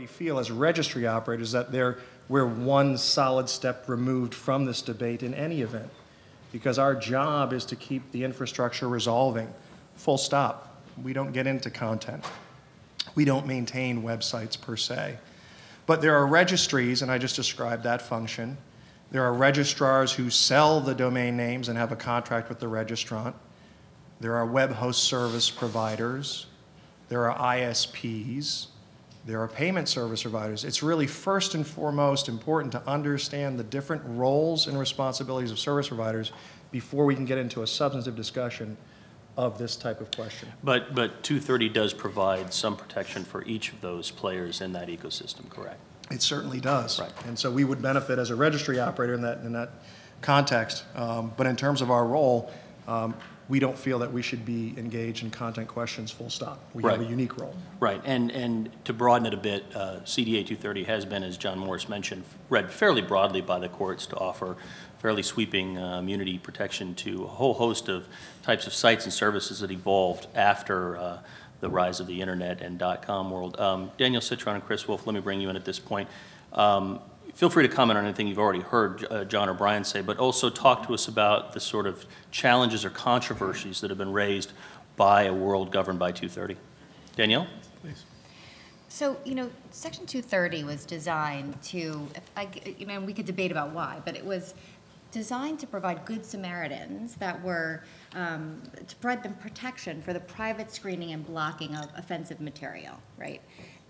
already feel as registry operators that we're one solid step removed from this debate in any event, because our job is to keep the infrastructure resolving, full stop. We don't get into content. We don't maintain websites per se. But there are registries, and I just described that function. There are registrars who sell the domain names and have a contract with the registrant. There are web host service providers. There are ISPs. There are payment service providers. It's really first and foremost important to understand the different roles and responsibilities of service providers before we can get into a substantive discussion of this type of question. But 230 does provide some protection for each of those players in that ecosystem, correct? It certainly does. Right. And so we would benefit as a registry operator in that context. But in terms of our role, we don't feel that we should be engaged in content questions, full stop. We have a unique role. Right, and to broaden it a bit, CDA 230 has been, as John Morris mentioned, read fairly broadly by the courts to offer fairly sweeping immunity protection to a whole host of types of sites and services that evolved after the rise of the internet and .com world. Danielle Citron and Chris Wolf, let me bring you in at this point. Feel free to comment on anything you've already heard John or Brian say, but also talk to us about the sort of challenges or controversies that have been raised by a world governed by 230. Danielle? Please. So, you know, Section 230 was designed to, and we could debate about why, but it was designed to provide good Samaritans that were, to provide them protection for the private screening and blocking of offensive material, right?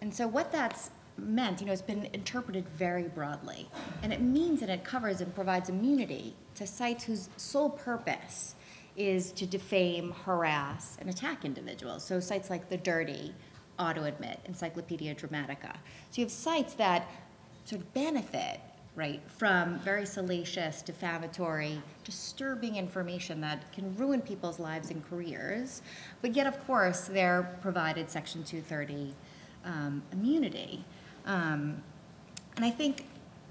And so what that's meant, you know, it's been interpreted very broadly. And it means that it covers and provides immunity to sites whose sole purpose is to defame, harass, and attack individuals. So sites like The Dirty, Auto Admit, Encyclopedia Dramatica. So you have sites that sort of benefit, right, from very salacious, defamatory, disturbing information that can ruin people's lives and careers. But yet, of course, they're provided Section 230 immunity. And I think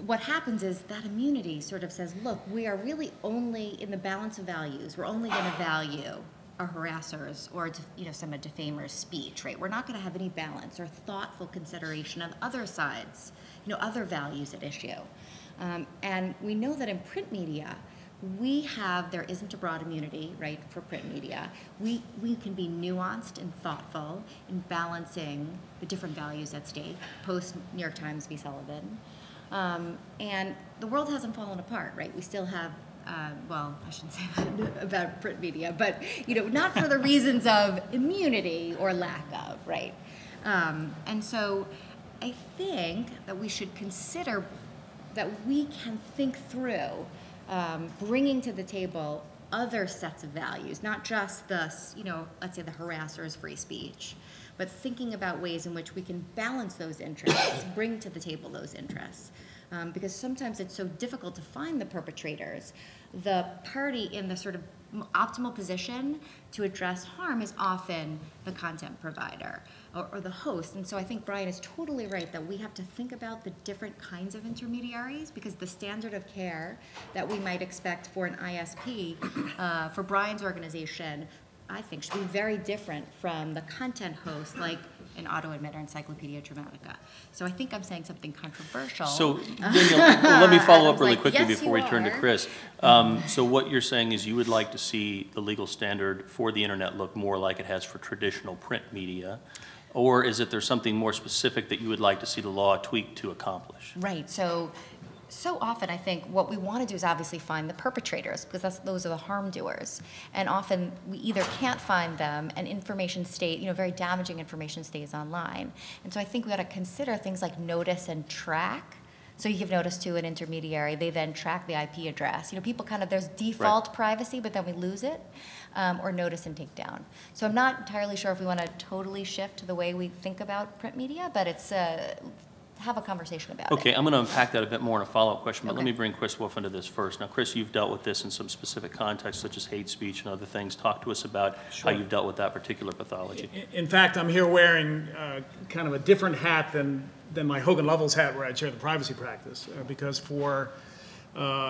what happens is that immunity sort of says, look, we are really only in the balance of values. We're only going to value a harasser's or, you know, some defamer's speech, right? We're not going to have any balance or thoughtful consideration of other sides, you know, other values at issue. And we know that in print media, there isn't a broad immunity, right, for print media. We can be nuanced and thoughtful in balancing the different values at stake, post New York Times v. Sullivan. And the world hasn't fallen apart, right? We still have, well, I shouldn't say that about print media, but, you know, not for the reasons of immunity or lack of, right? And so I think that we should consider that we can think through bringing to the table other sets of values, not just the, you know, let's say the harasser's free speech, but thinking about ways in which we can balance those interests, bring to the table those interests. Because sometimes it's so difficult to find the perpetrators. The party in the sort of optimal position to address harm is often the content provider or the host. And so I think Brian is totally right that we have to think about the different kinds of intermediaries, because the standard of care that we might expect for an ISP, for Brian's organization, I think should be very different from the content host like an Auto Admit or Encyclopedia Dramatica. So I think I'm saying something controversial. So Danielle, let me follow up really quickly before we turn to Chris. So what you're saying is you would like to see the legal standard for the internet look more like it has for traditional print media, or is it there's something more specific that you would like to see the law tweaked to accomplish? Right. So often, I think what we want to do is obviously find the perpetrators, because those are the harm doers. And often, we either can't find them, and information stays, you know, very damaging information stays online. And so I think we ought to consider things like notice and track. So you give notice to an intermediary, they then track the IP address. You know, people kind of, there's default privacy, but then we lose it, or notice and take down. So I'm not entirely sure if we want to totally shift to the way we think about print media, but it's have a conversation about it. Okay, I'm going to unpack that a bit more in a follow-up question, but let me bring Chris Wolf into this first. Now, Chris, you've dealt with this in some specific contexts, such as hate speech and other things. Talk to us about how you've dealt with that particular pathology. In fact, I'm here wearing kind of a different hat than my Hogan Lovells hat, where I chair the privacy practice, because for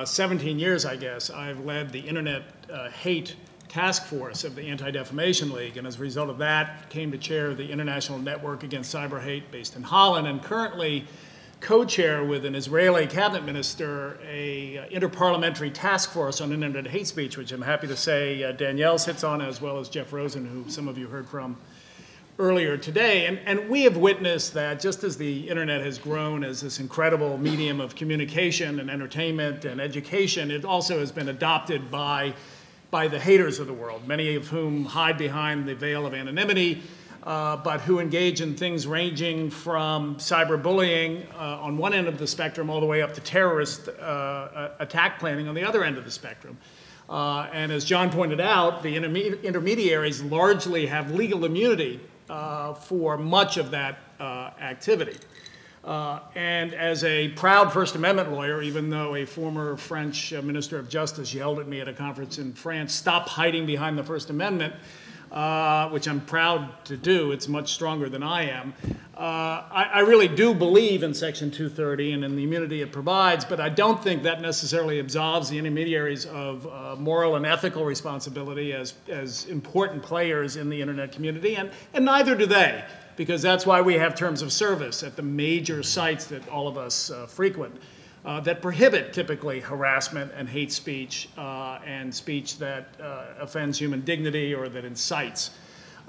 17 years, I guess, I've led the internet hate task force of the Anti-Defamation League, and as a result of that, came to chair the International Network Against Cyber Hate based in Holland, and currently co-chair with an Israeli cabinet minister a interparliamentary task force on internet hate speech, which I'm happy to say Danielle sits on, as well as Jeff Rosen, who some of you heard from earlier today. And we have witnessed that just as the internet has grown as this incredible medium of communication and entertainment and education, it also has been adopted by the haters of the world, many of whom hide behind the veil of anonymity, but who engage in things ranging from cyberbullying on one end of the spectrum all the way up to terrorist attack planning on the other end of the spectrum. And as John pointed out, the intermediaries largely have legal immunity for much of that activity. And as a proud First Amendment lawyer, even though a former French Minister of Justice yelled at me at a conference in France, "Stop hiding behind the First Amendment," which I'm proud to do, it's much stronger than I am. I really do believe in Section 230 and in the immunity it provides, but I don't think that necessarily absolves the intermediaries of moral and ethical responsibility as important players in the internet community, and neither do they, because that's why we have terms of service at the major sites that all of us frequent that prohibit typically harassment and hate speech and speech that offends human dignity or that incites.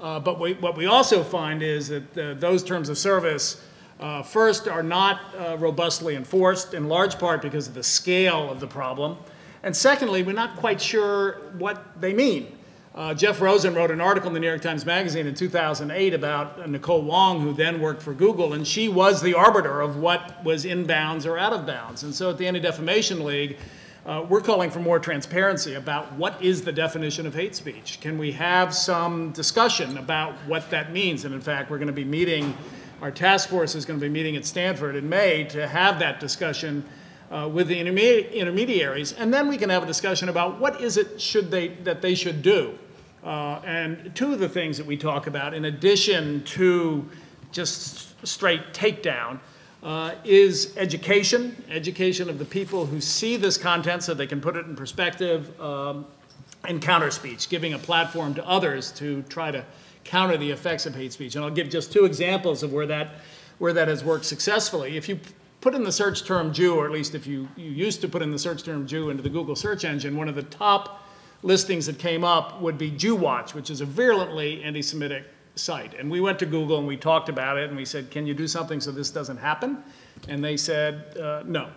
But what we also find is that those terms of service, first, are not robustly enforced, in large part because of the scale of the problem. And secondly, we're not quite sure what they mean. Jeff Rosen wrote an article in the New York Times Magazine in 2008 about Nicole Wong, who then worked for Google, and she was the arbiter of what was in bounds or out of bounds. And so at the Anti-Defamation League, we're calling for more transparency about what is the definition of hate speech. Can we have some discussion about what that means? And in fact, we're going to be meeting, our task force is going to be meeting at Stanford in May to have that discussion with the intermediaries, and then we can have a discussion about what is it that they should do. And two of the things that we talk about, in addition to just straight takedown, is education of the people who see this content so they can put it in perspective, and counter speech, giving a platform to others to try to counter the effects of hate speech. And I'll give just two examples of where that has worked successfully. If you put in the search term Jew, or at least if you used to put in the search term Jew into the Google search engine, one of the top listings that came up would be JewWatch, which is a virulently anti-Semitic site. And we went to Google and we talked about it and we said, can you do something so this doesn't happen? And they said, no.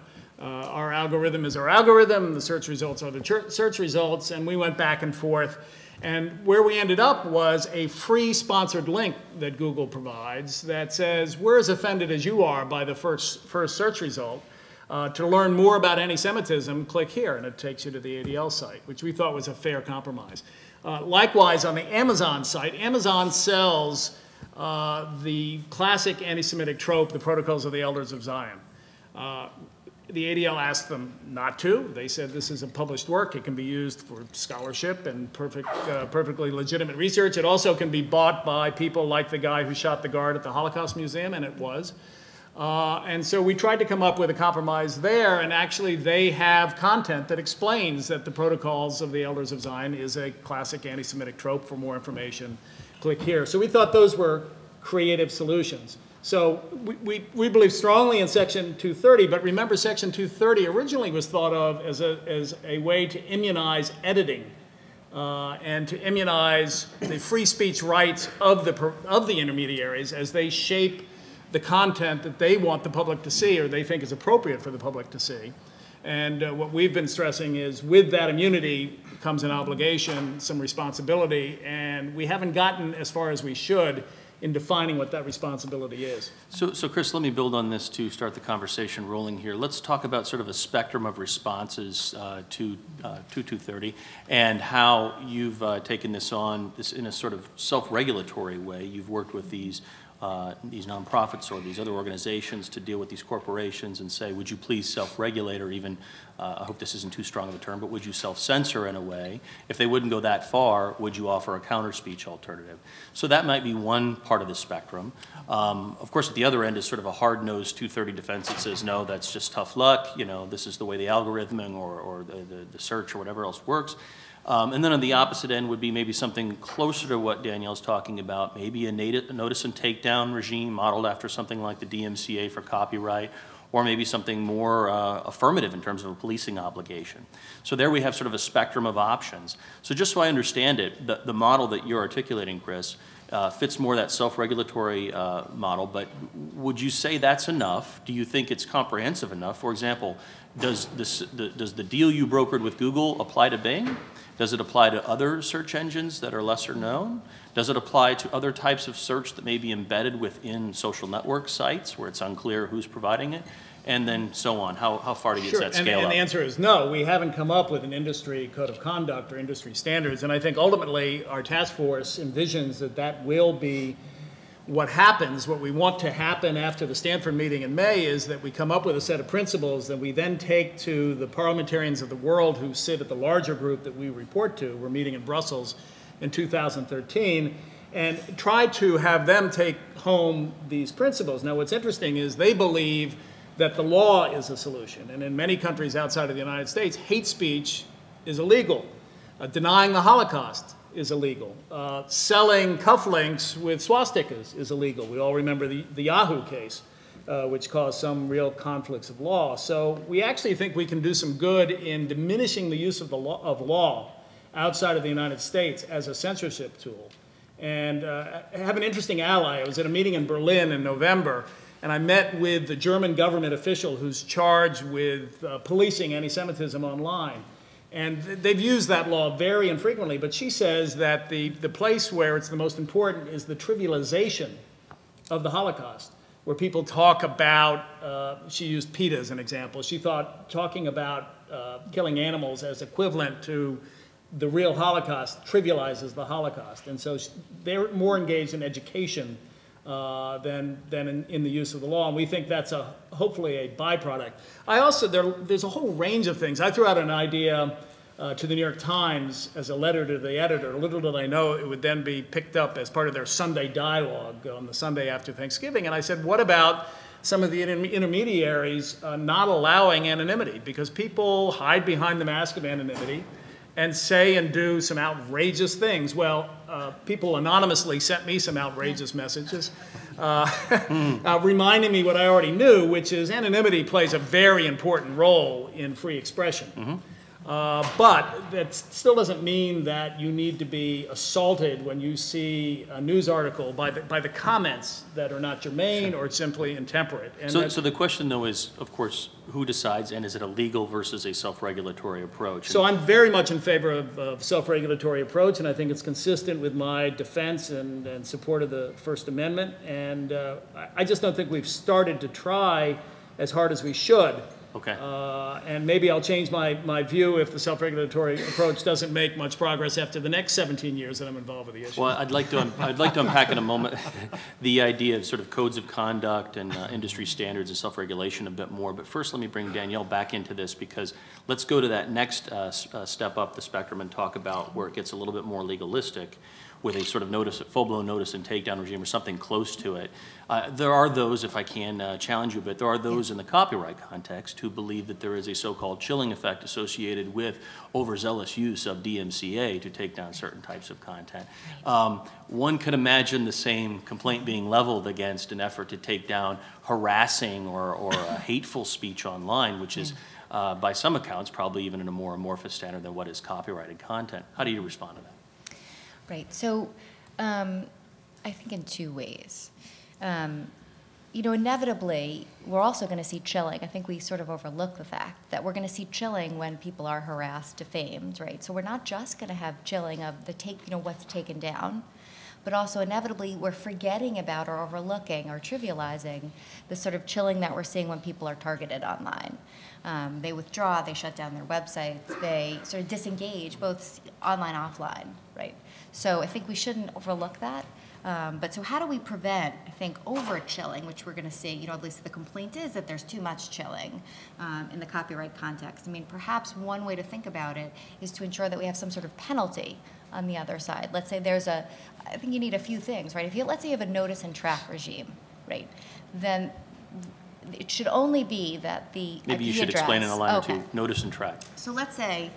Our algorithm is our algorithm, the search results are the search results, and we went back and forth. And where we ended up was a free sponsored link that Google provides that says, we're as offended as you are by the first search result. To learn more about anti-Semitism, click here, and it takes you to the ADL site, which we thought was a fair compromise. Likewise, on the Amazon site, Amazon sells the classic anti-Semitic trope, the Protocols of the Elders of Zion. The ADL asked them not to. They said this is a published work. It can be used for scholarship and perfectly legitimate research. It also can be bought by people like the guy who shot the guard at the Holocaust Museum, and it was. And so we tried to come up with a compromise there, and actually they have content that explains that the Protocols of the Elders of Zion is a classic anti-Semitic trope. For more information, click here. So we thought those were creative solutions. So we believe strongly in Section 230, but remember, Section 230 originally was thought of as a way to immunize editing and to immunize the free speech rights of the intermediaries as they shape the content that they want the public to see or they think is appropriate for the public to see. And what we've been stressing is with that immunity comes an obligation, some responsibility, and we haven't gotten as far as we should in defining what that responsibility is. So Chris, let me build on this to start the conversation rolling here. Let's talk about sort of a spectrum of responses to 230 and how you've taken this on in a sort of self-regulatory way. You've worked with these nonprofits or these other organizations to deal with these corporations and say, would you please self-regulate, or even, I hope this isn't too strong of a term, but would you self-censor in a way? If they wouldn't go that far, would you offer a counter-speech alternative? So that might be one part of the spectrum. Of course, at the other end is sort of a hard-nosed 230 defense that says, no, that's just tough luck, you know, this is the way the algorithm or the search or whatever else works. And then on the opposite end would be maybe something closer to what Danielle's talking about, maybe a notice and takedown regime modeled after something like the DMCA for copyright, or maybe something more affirmative in terms of a policing obligation. So there we have sort of a spectrum of options. So just so I understand it, the model that you're articulating, Chris, fits more that self-regulatory model, but would you say that's enough? Do you think it's comprehensive enough? For example, does the deal you brokered with Google apply to Bing? Does it apply to other search engines that are lesser known? Does it apply to other types of search that may be embedded within social network sites where it's unclear who's providing it? And then so on. How far do you get that scale up? And the answer is no. We haven't come up with an industry code of conduct or industry standards. And I think ultimately our task force envisions that that will be what happens. What we want to happen after the Stanford meeting in May is that we come up with a set of principles that we then take to the parliamentarians of the world who sit at the larger group that we report to. We're meeting in Brussels in 2013, and try to have them take home these principles. Now, what's interesting is they believe that the law is a solution. And in many countries outside of the United States, hate speech is illegal. Denying the Holocaust is illegal. Selling cufflinks with swastikas is illegal. We all remember the Yahoo case, which caused some real conflicts of law. So we actually think we can do some good in diminishing the use of the law outside of the United States as a censorship tool. And I have an interesting ally. I was at a meeting in Berlin in November, and I met with the German government official who's charged with policing anti-Semitism online. And they've used that law very infrequently, but she says that the place where it's the most important is the trivialization of the Holocaust, where people talk about, she used PETA as an example. She thought talking about killing animals as equivalent to the real Holocaust trivializes the Holocaust. And so they're more engaged in education than in the use of the law, and we think that's a hopefully a byproduct. I also there's a whole range of things. I threw out an idea to the New York Times as a letter to the editor. Little did I know it would then be picked up as part of their Sunday dialogue on the Sunday after Thanksgiving. And I said, what about some of the intermediaries not allowing anonymity, because people hide behind the mask of anonymity and say and do some outrageous things. Well, people anonymously sent me some outrageous messages reminding me what I already knew, which is anonymity plays a very important role in free expression. But that still doesn't mean that you need to be assaulted when you see a news article by the comments that are not germane or simply intemperate. And so the question, though, is, of course, who decides, and is it a legal versus a self-regulatory approach? So I'm very much in favor of self-regulatory approach, and I think it's consistent with my defense and support of the First Amendment. And I just don't think we've started to try as hard as we should. Okay. And maybe I'll change my view if the self-regulatory approach doesn't make much progress after the next 17 years that I'm involved with the issue. Well, I'd like to unpack in a moment the idea of sort of codes of conduct and industry standards and self-regulation a bit more. But first, let me bring Danielle back into this, because let's go to that next step up the spectrum and talk about where it gets a little bit more legalistic, with a sort of full-blown notice and takedown regime or something close to it. There are those, if I can challenge you a bit, there are those in the copyright context who believe that there is a so-called chilling effect associated with overzealous use of DMCA to take down certain types of content. One could imagine the same complaint being leveled against an effort to take down harassing or hateful speech online, which is, by some accounts, probably even in a more amorphous standard than what is copyrighted content. How do you respond to that? Right, so I think in two ways. You know, inevitably, we're also gonna see chilling. I think we sort of overlook the fact that we're gonna see chilling when people are harassed, defamed, right? So we're not just gonna have chilling of the what's taken down, but also inevitably we're forgetting about or overlooking or trivializing the sort of chilling that we're seeing when people are targeted online. They withdraw, they shut down their websites, they sort of disengage both online, offline, right? So I think we shouldn't overlook that. But so how do we prevent, I think, over-chilling, which we're going to see, at least the complaint is that there's too much chilling in the copyright context. I mean, perhaps one way to think about it is to ensure that we have some sort of penalty on the other side. Let's say there's I think you need a few things, right? Let's say you have a notice and track regime, right? Then It should only be that the Maybe you should address, explain in a line or two, notice and track. So let's say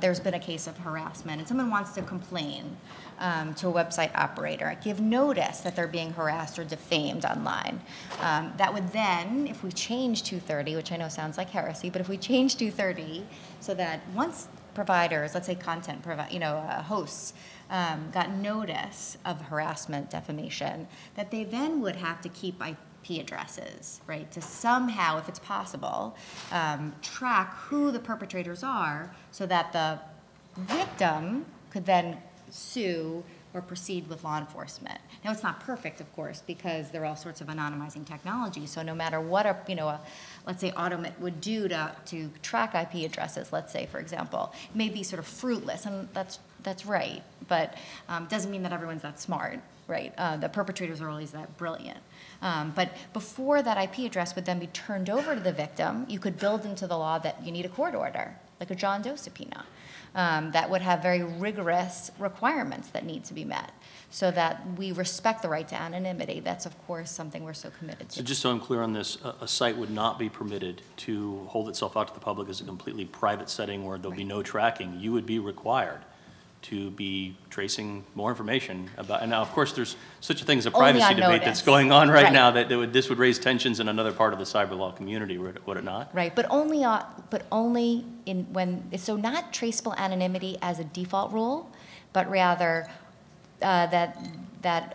there's been a case of harassment and someone wants to complain to a website operator, give notice that they're being harassed or defamed online. That would then, if we change 230, which I know sounds like heresy, but if we change 230 so that once providers, let's say content providers, hosts, got notice of harassment, defamation, that they then would have to keep IP addresses, right, to somehow, if it's possible, track who the perpetrators are so that the victim could then sue or proceed with law enforcement. Now, it's not perfect, of course, because there are all sorts of anonymizing technology, so no matter what a, let's say Auto Admit would do to track IP addresses, let's say, for example, it may be sort of fruitless, and that's right, but doesn't mean that everyone's that smart, right? The perpetrators are always that brilliant. But before that IP address would then be turned over to the victim, you could build into the law that you need a court order, like a John Doe subpoena. That would have very rigorous requirements that need to be met so that we respect the right to anonymity. That's, of course, something we're so committed to. So just so I'm clear on this, a site would not be permitted to hold itself out to the public as a completely private setting where there'll be no tracking. You would be required to be tracing more information about, and now, of course, there's such a thing as a privacy debate that's going on right now that this would raise tensions in another part of the cyber law community, would it not? Right, but only in when, so not traceable anonymity as a default rule, but rather that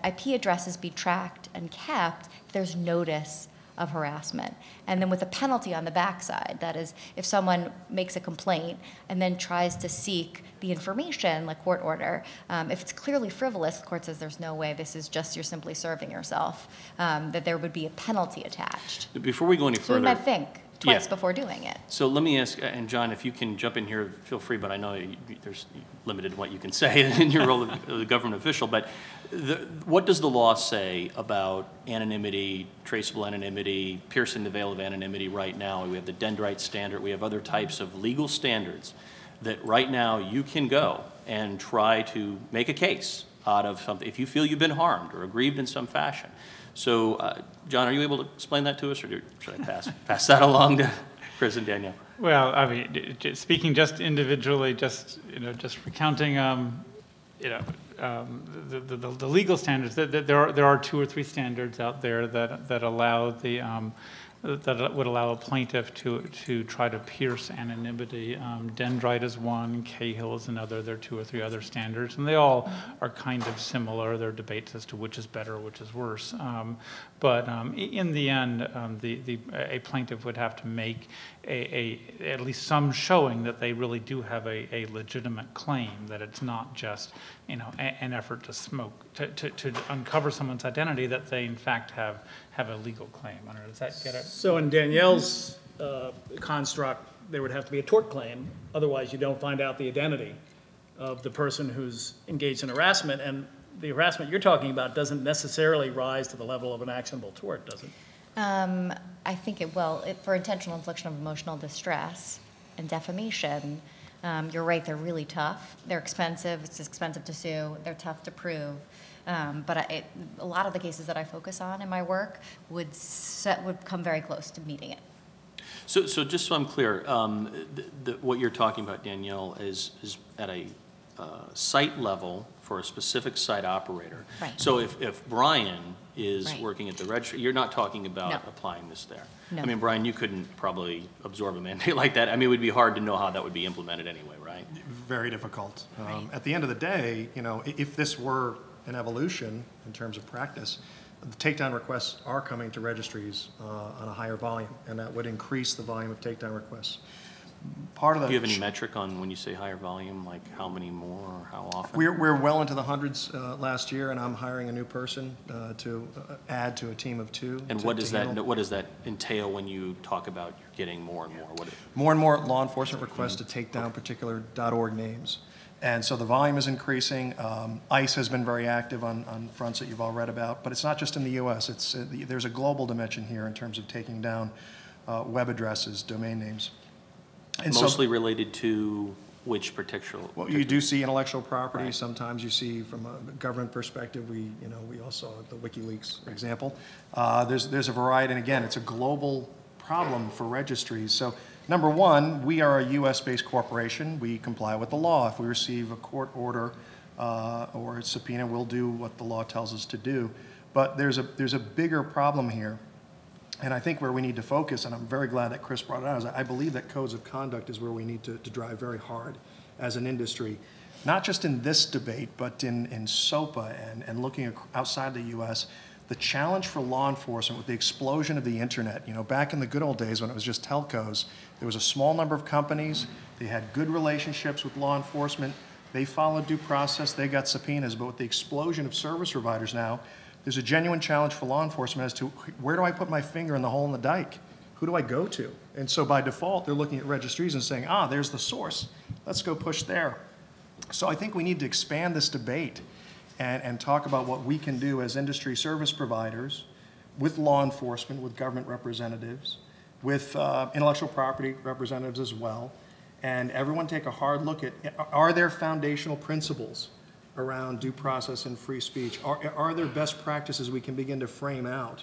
IP addresses be tracked and kept, there's notice of harassment, and then with a penalty on the backside. That is, if someone makes a complaint and then tries to seek the information, like court order, if it's clearly frivolous, the court says there's no way, this is just, you're simply serving yourself, that there would be a penalty attached. Before we go any further, so we might think twice before doing it. So let me ask, and John, if you can jump in here, feel free, but I know there's limited what you can say in your role of the government official, but what does the law say about anonymity, traceable anonymity, piercing the veil of anonymity right now? We have the Dendrite standard, we have other types of legal standards that right now you can go and try to make a case out of something if you feel you've been harmed or aggrieved in some fashion. So, John, are you able to explain that to us, or should I pass that along to Chris and Danielle? Well, I mean, speaking just individually, just recounting, the legal standards. There are two or three standards out there that allow the that would allow a plaintiff to try to pierce anonymity. Dendrite is one, Cahill is another. There are two or three other standards, and they all are kind of similar. There are debates as to which is better, which is worse. In the end, a plaintiff would have to make at least some showing that they really do have a legitimate claim, that it's not just an effort to to uncover someone's identity, that they in fact have a legal claim. I don't know, does that get it? So in Danielle's construct, there would have to be a tort claim, otherwise you don't find out the identity of the person who's engaged in harassment, and the harassment you're talking about doesn't necessarily rise to the level of an actionable tort, does it? I think it will. For intentional infliction of emotional distress and defamation, you're right, they're really tough. They're expensive, it's expensive to sue, they're tough to prove. But a lot of the cases that I focus on in my work would come very close to meeting it. So just so I'm clear, what you're talking about, Danielle, is at a site level for a specific site operator. Right. So if Brian is working at the registry, you're not talking about applying this there. No. I mean, Brian, you couldn't probably absorb a mandate like that. I mean, it would be hard to know how that would be implemented anyway, right? Very difficult. At the end of the day, if this were an evolution in terms of practice, the takedown requests are coming to registries on a higher volume, and that would increase the volume of takedown requests. Part of that. Do you have any metric on when you say higher volume, like how many more or how often? We're well into the hundreds last year, and I'm hiring a new person to add to a team of two. And what does that entail when you talk about you're getting more and more? More and more law enforcement requests to take down particular .org names. And so the volume is increasing. ICE has been very active on fronts that you've all read about, but it's not just in the U.S. There's a global dimension here in terms of taking down web addresses, domain names. And mostly related to which particular? Well, you do see intellectual property. Right. Sometimes you see from a government perspective. We, you know, we all saw the WikiLeaks example. There's a variety, and again, it's a global problem for registries. So, number one, we are a U.S.-based corporation. We comply with the law. If we receive a court order or a subpoena, we'll do what the law tells us to do. But there's a bigger problem here. And I think where we need to focus, and I'm very glad that Chris brought it out, is I believe that codes of conduct is where we need to drive very hard as an industry, not just in this debate, but in SOPA and looking outside the U.S. The challenge for law enforcement with the explosion of the internet, you know, back in the good old days when it was just telcos, there was a small number of companies, they had good relationships with law enforcement, they followed due process, they got subpoenas, but with the explosion of service providers now, there's a genuine challenge for law enforcement as to where do I put my finger in the hole in the dike? Who do I go to? And so by default, they're looking at registries and saying, ah, there's the source. Let's go push there. So I think we need to expand this debate and talk about what we can do as industry service providers with law enforcement, with government representatives, with intellectual property representatives as well. And everyone take a hard look at, are there foundational principles around due process and free speech? Are there best practices we can begin to frame out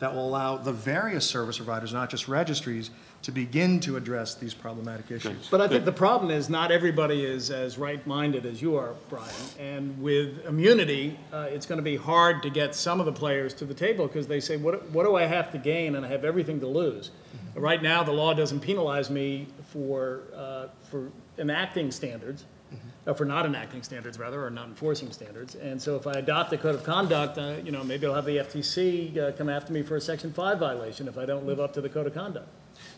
that will allow the various service providers, not just registries, to begin to address these problematic issues? But I think the problem is not everybody is as right-minded as you are, Brian. And with immunity, it's going to be hard to get some of the players to the table because they say, what do I have to gain? And I have everything to lose. Mm-hmm. Right now, the law doesn't penalize me for enacting standards. For not enacting standards, rather, or not enforcing standards. And so if I adopt a code of conduct, you know, maybe I'll have the FTC come after me for a Section 5 violation if I don't live up to the code of conduct.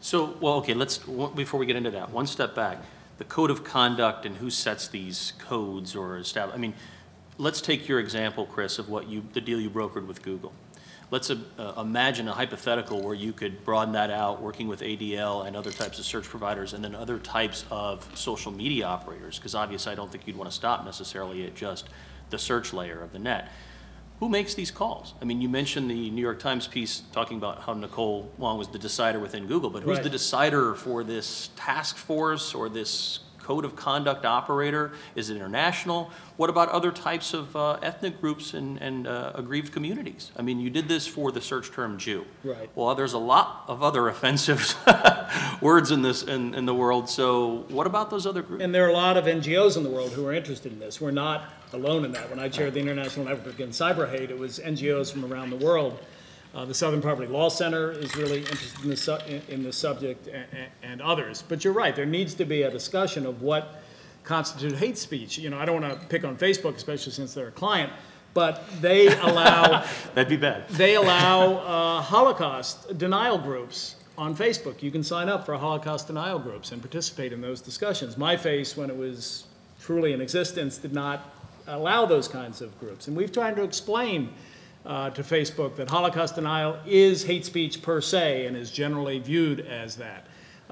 So, well, okay, let's, before we get into that, one step back. The code of conduct and who sets these codes or establish, I mean, let's take your example, Chris, of what you, the deal you brokered with Google. Let's imagine a hypothetical where you could broaden that out, working with ADL and other types of search providers and then other types of social media operators, because obviously I don't think you'd want to stop necessarily at just the search layer of the net. Who makes these calls? I mean, you mentioned the New York Times piece talking about how Nicole Wong was the decider within Google, but who's the decider for this task force or this code of conduct operator? Is it international? What about other types of ethnic groups and aggrieved communities? I mean, you did this for the search term Jew. Right. Well, there's a lot of other offensive words in this in the world. So what about those other groups? And there are a lot of NGOs in the world who are interested in this. We're not alone in that. When I chaired the International Network Against Cyber Hate, it was NGOs from around the world. The Southern Poverty Law Center is really interested in this subject and others. But you're right, there needs to be a discussion of what constitutes hate speech. You know, I don't want to pick on Facebook, especially since they're a client, but they allow... That'd be bad. They allow Holocaust denial groups on Facebook. You can sign up for Holocaust denial groups and participate in those discussions. My face, when it was truly in existence, did not allow those kinds of groups. And we've tried to explain to Facebook that Holocaust denial is hate speech per se and is generally viewed as that.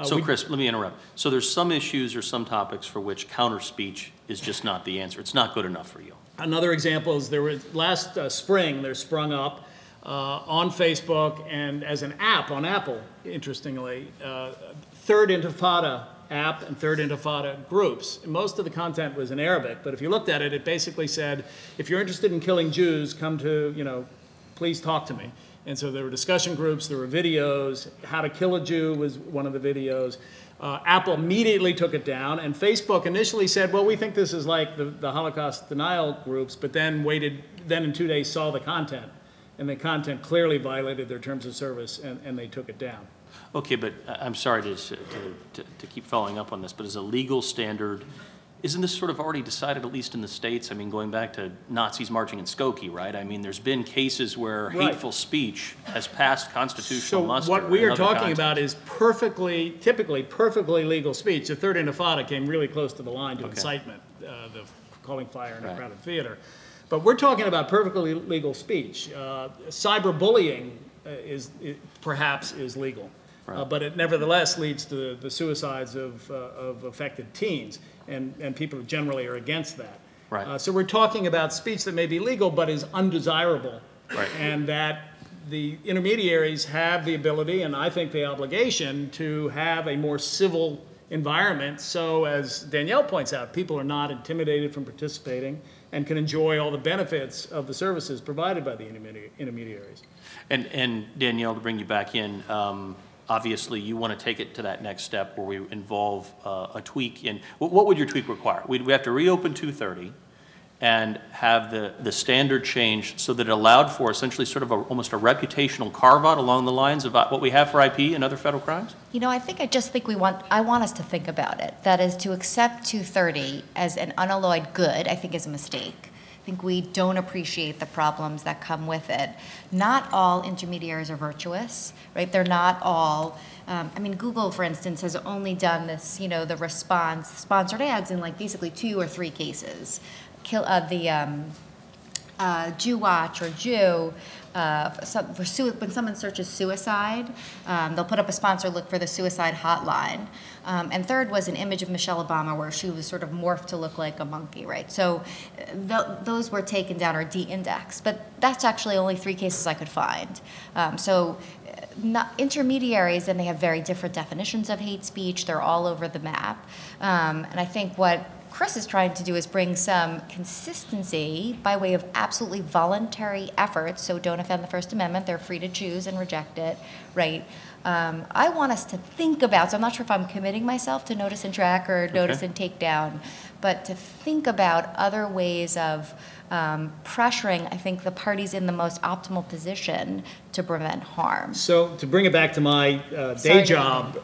So Chris, let me interrupt. So there's some issues or some topics for which counter speech is just not the answer. It's not good enough for you. Another example is there was last spring there sprung up on Facebook and as an app on Apple, interestingly, Third Intifada app and Third Intifada groups. Most of the content was in Arabic, but if you looked at it, it basically said, if you're interested in killing Jews, come to, you know, please talk to me. And so there were discussion groups, there were videos, how to kill a Jew was one of the videos. Apple immediately took it down, and Facebook initially said, well, we think this is like the Holocaust denial groups, but then waited, then in 2 days saw the content, and the content clearly violated their terms of service, and they took it down. Okay, but I'm sorry to keep following up on this, but as a legal standard, isn't this sort of already decided, at least in the States? I mean, going back to Nazis marching in Skokie, right? I mean, there's been cases where hateful speech has passed constitutional muster. So what we are talking about is perfectly, typically perfectly legal speech. The Third Intifada came really close to the line to incitement, the calling fire in a crowded theater. But we're talking about perfectly legal speech. Cyberbullying perhaps is legal. Right. But it nevertheless leads to the suicides of affected teens, and people generally are against that. Right. So we're talking about speech that may be legal but is undesirable, and that the intermediaries have the ability, and I think the obligation, to have a more civil environment, so as Danielle points out, people are not intimidated from participating and can enjoy all the benefits of the services provided by the intermediaries. And Danielle, to bring you back in, obviously you want to take it to that next step where we involve a tweak in, what would your tweak require? We have to reopen 230 and have the standard change so that it allowed for essentially sort of almost a reputational carve-out along the lines of what we have for IP and other federal crimes? You know, I just think I want us to think about it. That is, to accept 230 as an unalloyed good, I think, is a mistake. I think we don't appreciate the problems that come with it. Not all intermediaries are virtuous, right? They're not all. I mean, Google, for instance, has only done this, you know, the response, sponsored ads in like basically 2 or 3 cases. JewWatch or Jew, when someone searches suicide, they'll put up a sponsor, look for the suicide hotline. And third was an image of Michelle Obama where she was sort of morphed to look like a monkey, right? So those were taken down or de-indexed, but that's actually only 3 cases I could find. Intermediaries, and they have very different definitions of hate speech. They're all over the map. And I think what Chris is trying to do is bring some consistency by way of absolutely voluntary efforts, so don't offend the First Amendment. They're free to choose and reject it, right? I want us to think about, so I'm not sure if I'm committing myself to notice and track or notice and take down, but to think about other ways of pressuring, I think, the parties in the most optimal position to prevent harm. So to bring it back to my day job,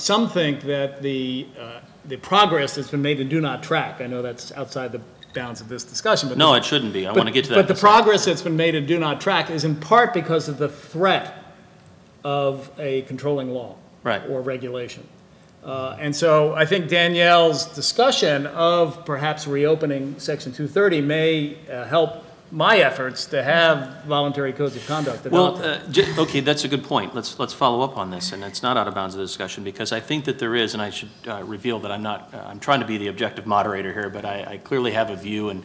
some think that the progress that's been made in do not track, I know that's outside the bounds of this discussion. But no, it shouldn't be. I want to get to that. But the progress that's been made in do not track is in part because of the threat of a controlling law or regulation. And so I think Danielle's discussion of perhaps reopening Section 230 may help my efforts to have voluntary codes of conduct. Well, okay, that's a good point. Let's follow up on this, and it's not out of bounds of the discussion, because I think that there is, and I should reveal that I'm not, I'm trying to be the objective moderator here, but I clearly have a view, and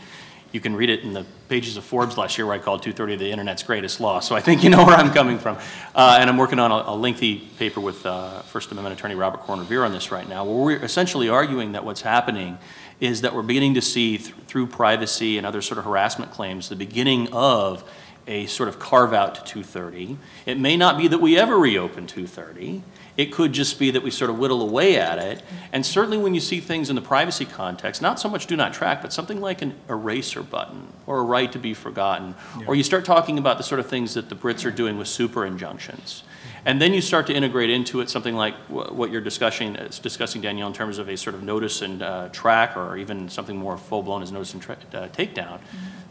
you can read it in the pages of Forbes last year where I called 230 the internet's greatest law, so I think you know where I'm coming from. And I'm working on a lengthy paper with First Amendment attorney Robert Korn Revere on this right now, where we're essentially arguing that what's happening is that we're beginning to see through privacy and other sort of harassment claims the beginning of a sort of carve out to 230. It may not be that we ever reopen 230. It could just be that we sort of whittle away at it. And certainly when you see things in the privacy context, not so much do not track, but something like an eraser button or a right to be forgotten, or you start talking about the sort of things that the Brits are doing with super injunctions. And then you start to integrate into it something like what you're discussing, Danielle, in terms of a sort of notice and track, or even something more full-blown as notice and takedown.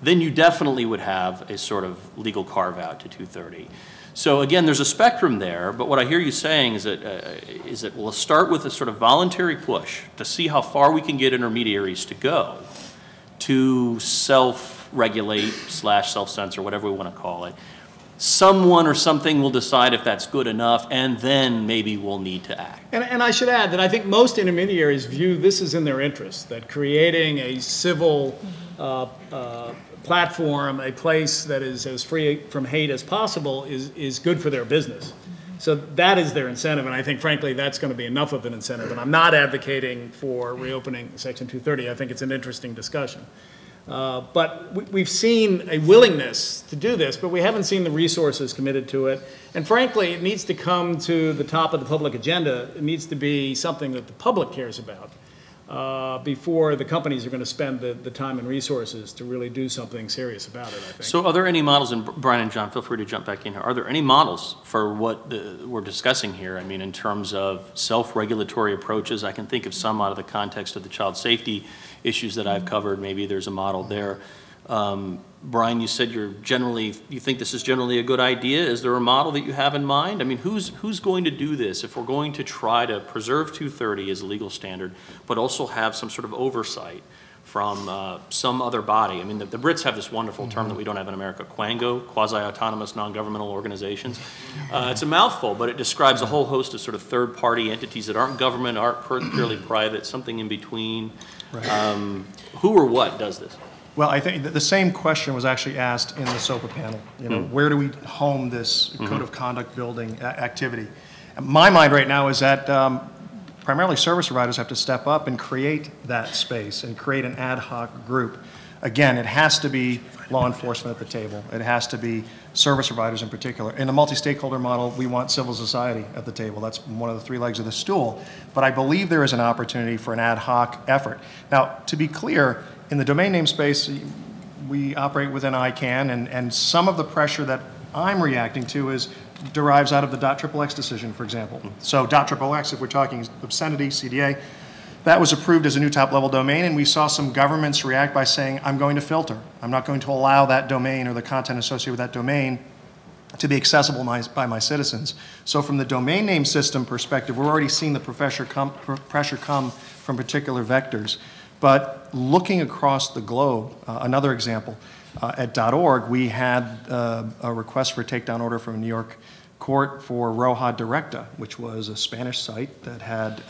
Then you definitely would have a sort of legal carve-out to 230. So again, there's a spectrum there, but what I hear you saying is that we'll start with a sort of voluntary push to see how far we can get intermediaries to go to self-regulate / self-censor, whatever we want to call it. Someone or something will decide if that's good enough, and then maybe we'll need to act. And I should add that I think most intermediaries view this as in their interest, that creating a civil platform, a place that is as free from hate as possible is good for their business. So that is their incentive, and I think, frankly, that's going to be enough of an incentive. And I'm not advocating for reopening Section 230. I think it's an interesting discussion. But we've seen a willingness to do this, but we haven't seen the resources committed to it. And frankly, it needs to come to the top of the public agenda. It needs to be something that the public cares about before the companies are going to spend the time and resources to really do something serious about it, I think. So are there any models, and Brian and John, feel free to jump back in here, are there any models for what we're discussing here? I mean, in terms of self-regulatory approaches, I can think of some out of the context of the child safety issues that I've covered. Maybe there's a model there. Brian, you said you think this is generally a good idea. Is there a model that you have in mind? I mean, who's going to do this if we're going to try to preserve 230 as a legal standard, but also have some sort of oversight from some other body? I mean, the Brits have this wonderful term that we don't have in America, Quango, quasi-autonomous non-governmental organizations. It's a mouthful, but it describes a whole host of sort of third-party entities that aren't government, aren't purely private, something in between. Who or what does this? Well, I think the same question was actually asked in the SOPA panel. You know, where do we home this code of conduct building activity? My mind right now is that primarily service providers have to step up and create that space and create an ad hoc group. Again, it has to be law enforcement at the table. It has to be service providers in particular. In the multi-stakeholder model, we want civil society at the table. That's one of the three legs of the stool. But I believe there is an opportunity for an ad hoc effort. Now, to be clear, in the domain name space, we operate within ICANN, and some of the pressure that I'm reacting to is derives out of the .xxx decision, for example. So .xxx, if we're talking obscenity, CDA, that was approved as a new top-level domain, and we saw some governments react by saying, I'm going to filter. I'm not going to allow that domain or the content associated with that domain to be accessible by my citizens. So from the domain name system perspective, we're already seeing the pressure come from particular vectors. But looking across the globe, another example, at .org, we had a request for a takedown order from a New York court for Roja Directa, which was a Spanish site that had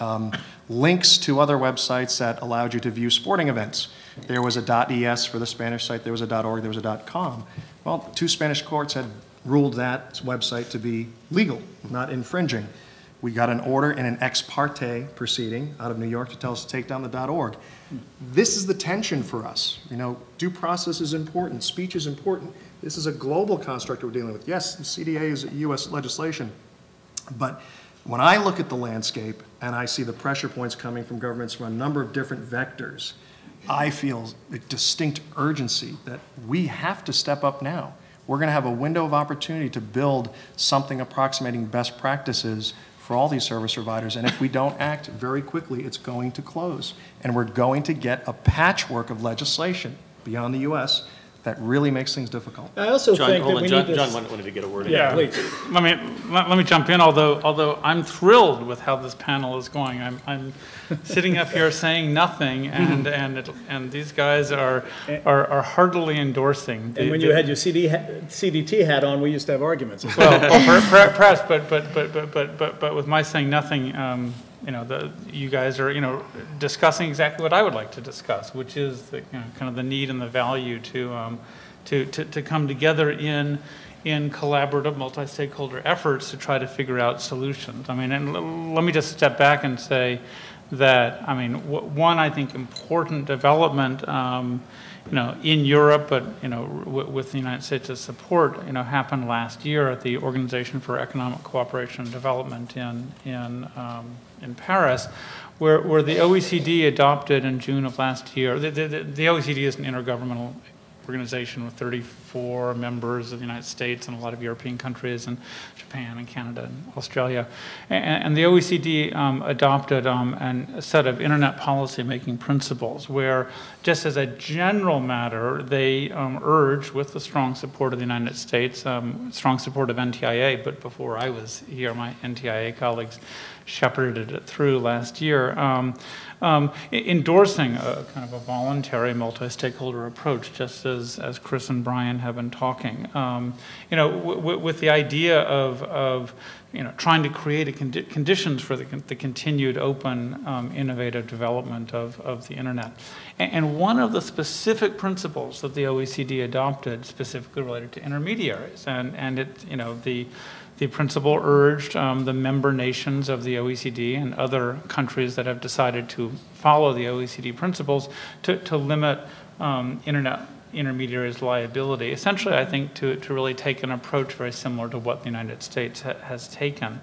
links to other websites that allowed you to view sporting events. There was a .es for the Spanish site, there was a .org, there was a .com. Well, two Spanish courts had ruled that website to be legal, not infringing. We got an order in an ex parte proceeding out of New York to tell us to take down the .org. This is the tension for us. You know, due process is important, speech is important. This is a global construct we're dealing with. Yes, the CDA is US legislation, but when I look at the landscape and I see the pressure points coming from governments from a number of different vectors, I feel a distinct urgency that we have to step up now. We're gonna have a window of opportunity to build something approximating best practices for all these service providers, and if we don't act very quickly, it's going to close. And we're going to get a patchwork of legislation beyond the US that really makes things difficult. I also think that we need this. John wanted to get a word in. Yeah, please. Let me jump in, although I'm thrilled with how this panel is going. I'm sitting up here saying nothing, and these guys are heartily endorsing. And when you had your CDT hat on, we used to have arguments. Well, perhaps, but with my saying nothing, you know, you guys are, you know, discussing exactly what I would like to discuss, which is the, you know, kind of the need and the value to come together in collaborative multi-stakeholder efforts to try to figure out solutions. I mean, and let me just step back and say that, I mean, one, I think, important development, you know, in Europe, but, you know, with the United States' support, you know, happened last year at the Organization for Economic Cooperation and Development in Paris, where the OECD adopted in June of last year, the OECD is an intergovernmental organization with 34 members of the United States and a lot of European countries and Japan and Canada and Australia. And the OECD adopted a set of internet policy making principles where, just as a general matter, they urged, with the strong support of the United States, strong support of NTIA, but before I was here, my NTIA colleagues shepherded it through last year, endorsing a kind of a voluntary multi-stakeholder approach, just as Chris and Brian have been talking. You know, with the idea of you know, trying to create conditions for the continued open, innovative development of the internet. And one of the specific principles that the OECD adopted, specifically related to intermediaries, and it, you know, the principle urged the member nations of the OECD and other countries that have decided to follow the OECD principles to limit internet intermediaries' liability. Essentially, I think, to really take an approach very similar to what the United States has taken.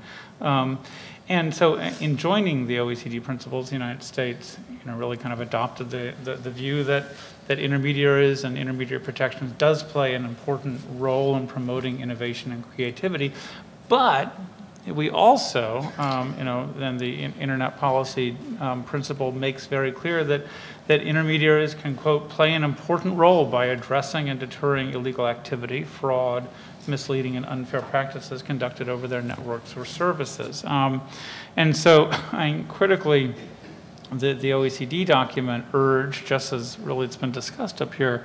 And so in joining the OECD principles, the United States, you know, really kind of adopted the view that intermediaries and intermediary protections does play an important role in promoting innovation and creativity, but we also, you know, then the internet policy principle makes very clear that intermediaries can, quote, play an important role by addressing and deterring illegal activity, fraud, misleading, and unfair practices conducted over their networks or services. And so, critically, the OECD document urged, just as really it's been discussed up here,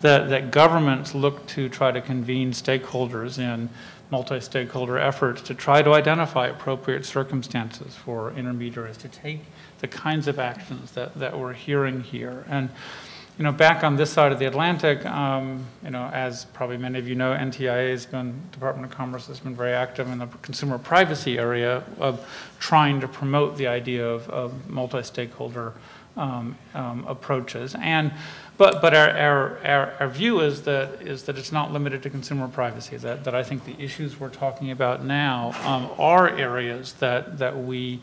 that governments look to try to convene stakeholders in multi-stakeholder efforts to try to identify appropriate circumstances for intermediaries to take the kinds of actions that we're hearing here. And You know, back on this side of the Atlantic, you know, as probably many of you know, NTIA has been, Department of Commerce has been very active in the consumer privacy area of trying to promote the idea of multi-stakeholder approaches. And but our view is that it's not limited to consumer privacy. That I think the issues we're talking about now are areas that we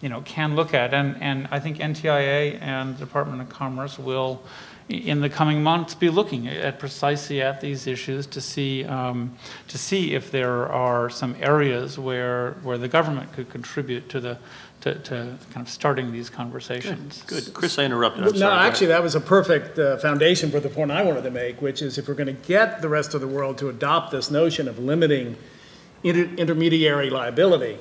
you know, can look at. And I think NTIA and the Department of Commerce will, in the coming months, be looking at precisely at these issues to see if there are some areas where the government could contribute to the. To kind of starting these conversations. Good. Good. Chris, I interrupted. I'm sorry. No, actually, that was a perfect foundation for the point I wanted to make, which is if we're going to get the rest of the world to adopt this notion of limiting intermediary liability,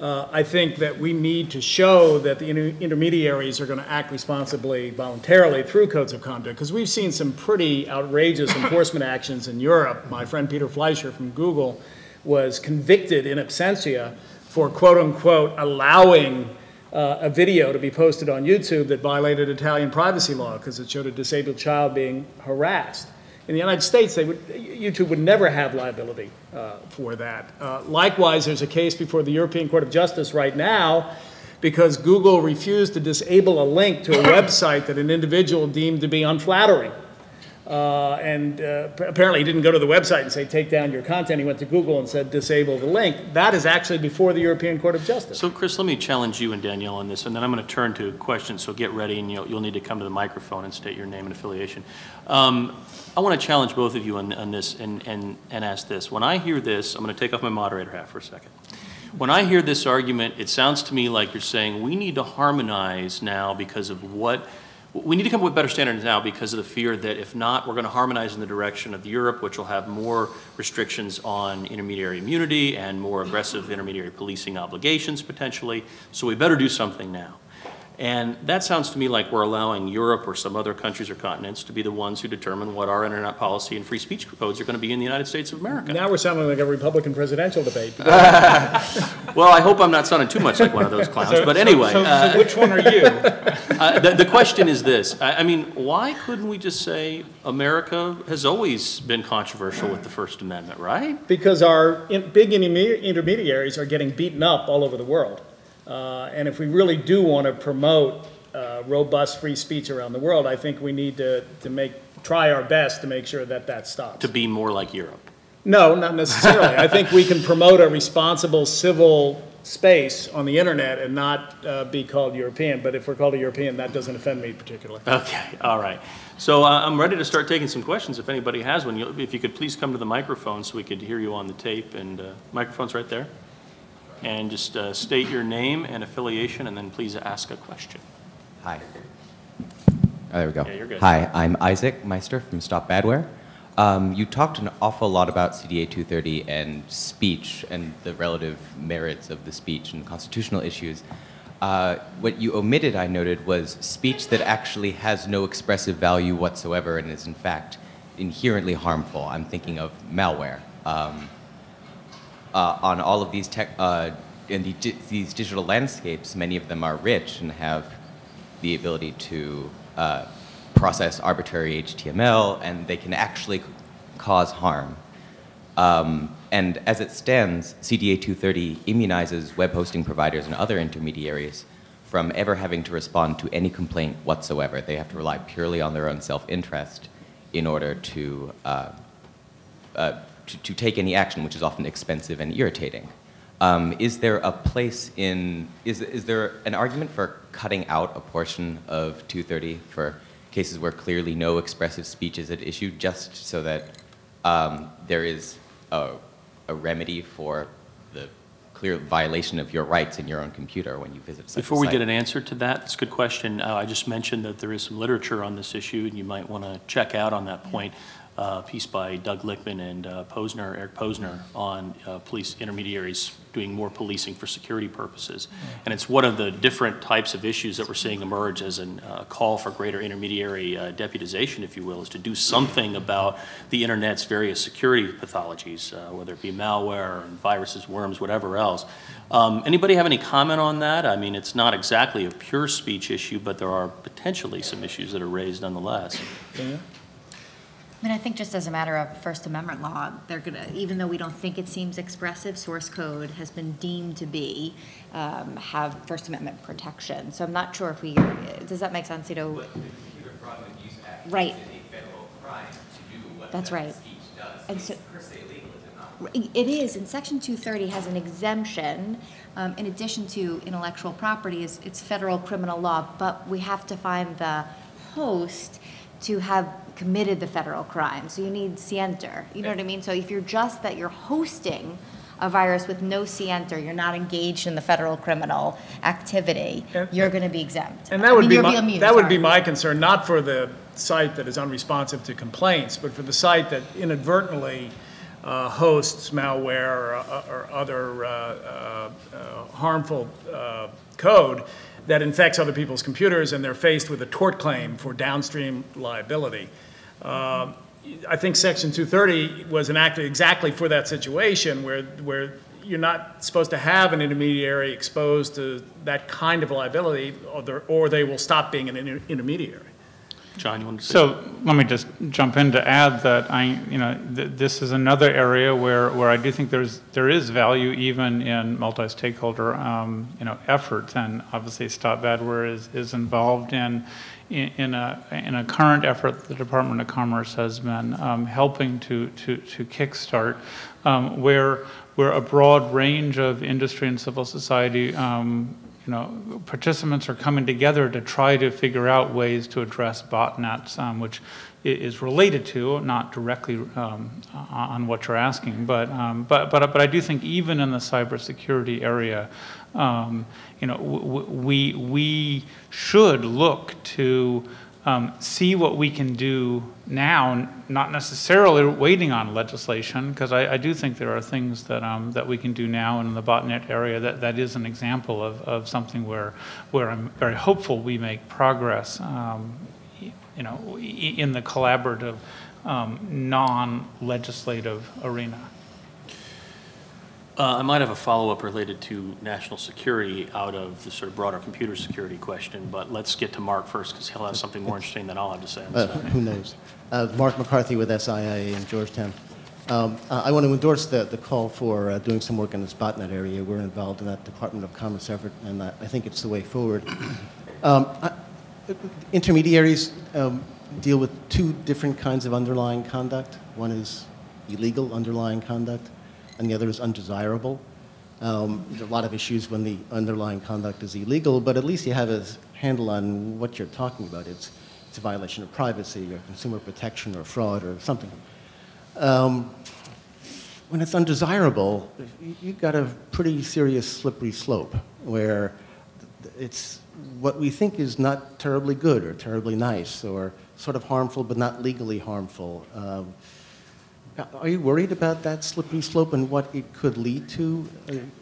I think that we need to show that the intermediaries are going to act responsibly, voluntarily, through codes of conduct, because we've seen some pretty outrageous enforcement actions in Europe. My friend Peter Fleischer from Google was convicted in absentia for quote-unquote allowing a video to be posted on YouTube that violated Italian privacy law because it showed a disabled child being harassed. In the United States, YouTube would never have liability for that. Likewise, there's a case before the European Court of Justice right now because Google refused to disable a link to a website that an individual deemed to be unflattering. And apparently he didn't go to the website and say, take down your content. He went to Google and said, disable the link. That is actually before the European Court of Justice. So, Chris, let me challenge you and Danielle on this, and then I'm going to turn to questions, so get ready, and you'll need to come to the microphone and state your name and affiliation. I want to challenge both of you on this and ask this. When I hear this, I'm going to take off my moderator hat for a second. When I hear this argument, it sounds to me like you're saying we need to harmonize now because of what... We need to come up with better standards now because of the fear that if not, we're going to harmonize in the direction of Europe, which will have more restrictions on intermediary immunity and more aggressive intermediary policing obligations potentially. So we better do something now. And that sounds to me like we're allowing Europe or some other countries or continents to be the ones who determine what our internet policy and free speech codes are going to be in the United States of America. Now we're sounding like a Republican presidential debate. Well, I hope I'm not sounding too much like one of those clowns. But anyway. So which one are you? The question is this. I mean, why couldn't we just say America has always been controversial with the First Amendment, right? Because our big intermediaries are getting beaten up all over the world. And if we really do want to promote robust free speech around the world, I think we need to try our best to make sure that that stops. To be more like Europe? No, not necessarily. I think we can promote a responsible civil space on the internet and not be called European. But if we're called a European, that doesn't offend me particularly. Okay, all right. So I'm ready to start taking some questions if anybody has one. If you could please come to the microphone so we could hear you on the tape. And microphone's right there. And just state your name and affiliation, and then please ask a question. Hi. Oh, there we go. Yeah, you're good. Hi, I'm Isaac Meister from Stop Badware. You talked an awful lot about CDA 230 and speech and the relative merits of the speech and constitutional issues. What you omitted, I noted, was speech that actually has no expressive value whatsoever and is, in fact, inherently harmful. I'm thinking of malware. On all of these tech, in these digital landscapes, many of them are rich and have the ability to process arbitrary HTML, and they can actually cause harm. And as it stands, CDA 230 immunizes web hosting providers and other intermediaries from ever having to respond to any complaint whatsoever. They have to rely purely on their own self-interest in order to take any action, which is often expensive and irritating. Is there a place in, is there an argument for cutting out a portion of 230 for cases where clearly no expressive speech is at issue, just so that there is a remedy for the clear violation of your rights in your own computer when you visit such a site? Before we get an answer to that, it's a good question. I just mentioned that there is some literature on this issue, and you might want to check out on that point. piece by Doug Lichtman and Eric Posner, on police intermediaries doing more policing for security purposes. And it's one of the different types of issues that we're seeing emerge as a call for greater intermediary deputization, if you will, is to do something about the Internet's various security pathologies, whether it be malware, and viruses, worms, whatever else. Anybody have any comment on that? I mean, it's not exactly a pure speech issue, but there are potentially some issues that are raised nonetheless. Yeah. I mean, I think just as a matter of First Amendment law, they're gonna, even though we don't think it seems expressive, source code has been deemed to be, have First Amendment protection. So I'm not sure if we, does that make sense, you know? But the Computer Fraud and Abuse Act is a federal crime to do what that speech does. And so, per se legal, is it not? It is, and Section 230 has an exemption. In addition to intellectual property, it's federal criminal law, but we have to find the host to have committed the federal crime. So you need scienter, you know what I mean? So if you're just that you're hosting a virus with no scienter, you're not engaged in the federal criminal activity, you're gonna be exempt. And that would be my concern, not for the site that is unresponsive to complaints, but for the site that inadvertently hosts malware or other harmful code that infects other people's computers, and they're faced with a tort claim for downstream liability. I think Section 230 was enacted exactly for that situation, where you're not supposed to have an intermediary exposed to that kind of liability, or they will stop being an intermediary. John, you want to say? So let me just jump in to add that this is another area where I do think there is value even in multi-stakeholder efforts, and obviously Stop Badware is involved in a current effort the Department of Commerce has been helping to kickstart, where a broad range of industry and civil society participants are coming together to try to figure out ways to address botnets, which is related to, not directly on what you're asking, but I do think even in the cybersecurity area, we should look to see what we can do now, not necessarily waiting on legislation, because I do think there are things that we can do now in the botnet area that is an example of something where I'm very hopeful we make progress in the collaborative, non-legislative arena. I might have a follow-up related to national security out of the sort of broader computer security question, but let's get to Mark first, because he'll have something more interesting than I'll have to say. Who knows? Mark McCarthy with SIIA in Georgetown. I want to endorse the call for doing some work in the botnet area. We're involved in that Department of Commerce effort, and I think it's the way forward. Intermediaries deal with two different kinds of underlying conduct. One is illegal underlying conduct, and the other is undesirable. There's a lot of issues when the underlying conduct is illegal, but at least you have a handle on what you're talking about. It's a violation of privacy or consumer protection or fraud or something. When it's undesirable, you've got a pretty serious slippery slope where it's what we think is not terribly good or terribly nice or sort of harmful but not legally harmful. Are you worried about that slippery slope and what it could lead to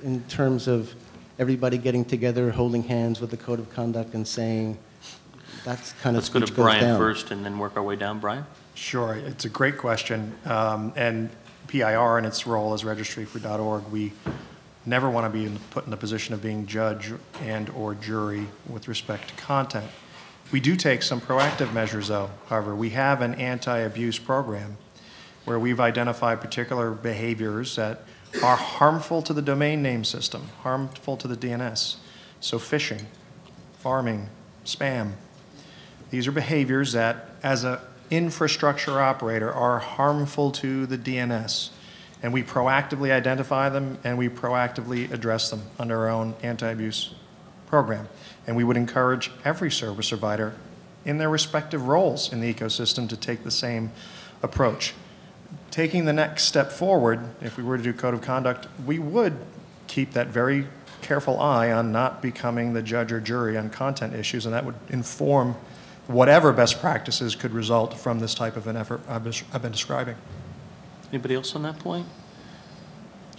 in terms of everybody getting together, holding hands with the code of conduct and saying that's kind of Let's go to Brian first and then work our way down. Brian? Sure. It's a great question. And PIR and its role as registry for .org, we never want to be put in the position of being judge and or jury with respect to content. We do take some proactive measures, though, however. We have an anti-abuse program where we've identified particular behaviors that are harmful to the domain name system, harmful to the DNS. So phishing, farming, spam. These are behaviors that, as an infrastructure operator, are harmful to the DNS. And we proactively identify them, and we proactively address them under our own anti-abuse program. And we would encourage every service provider in their respective roles in the ecosystem to take the same approach. Taking the next step forward, if we were to do code of conduct, we would keep that very careful eye on not becoming the judge or jury on content issues, and that would inform whatever best practices could result from this type of an effort I've been describing. Anybody else on that point?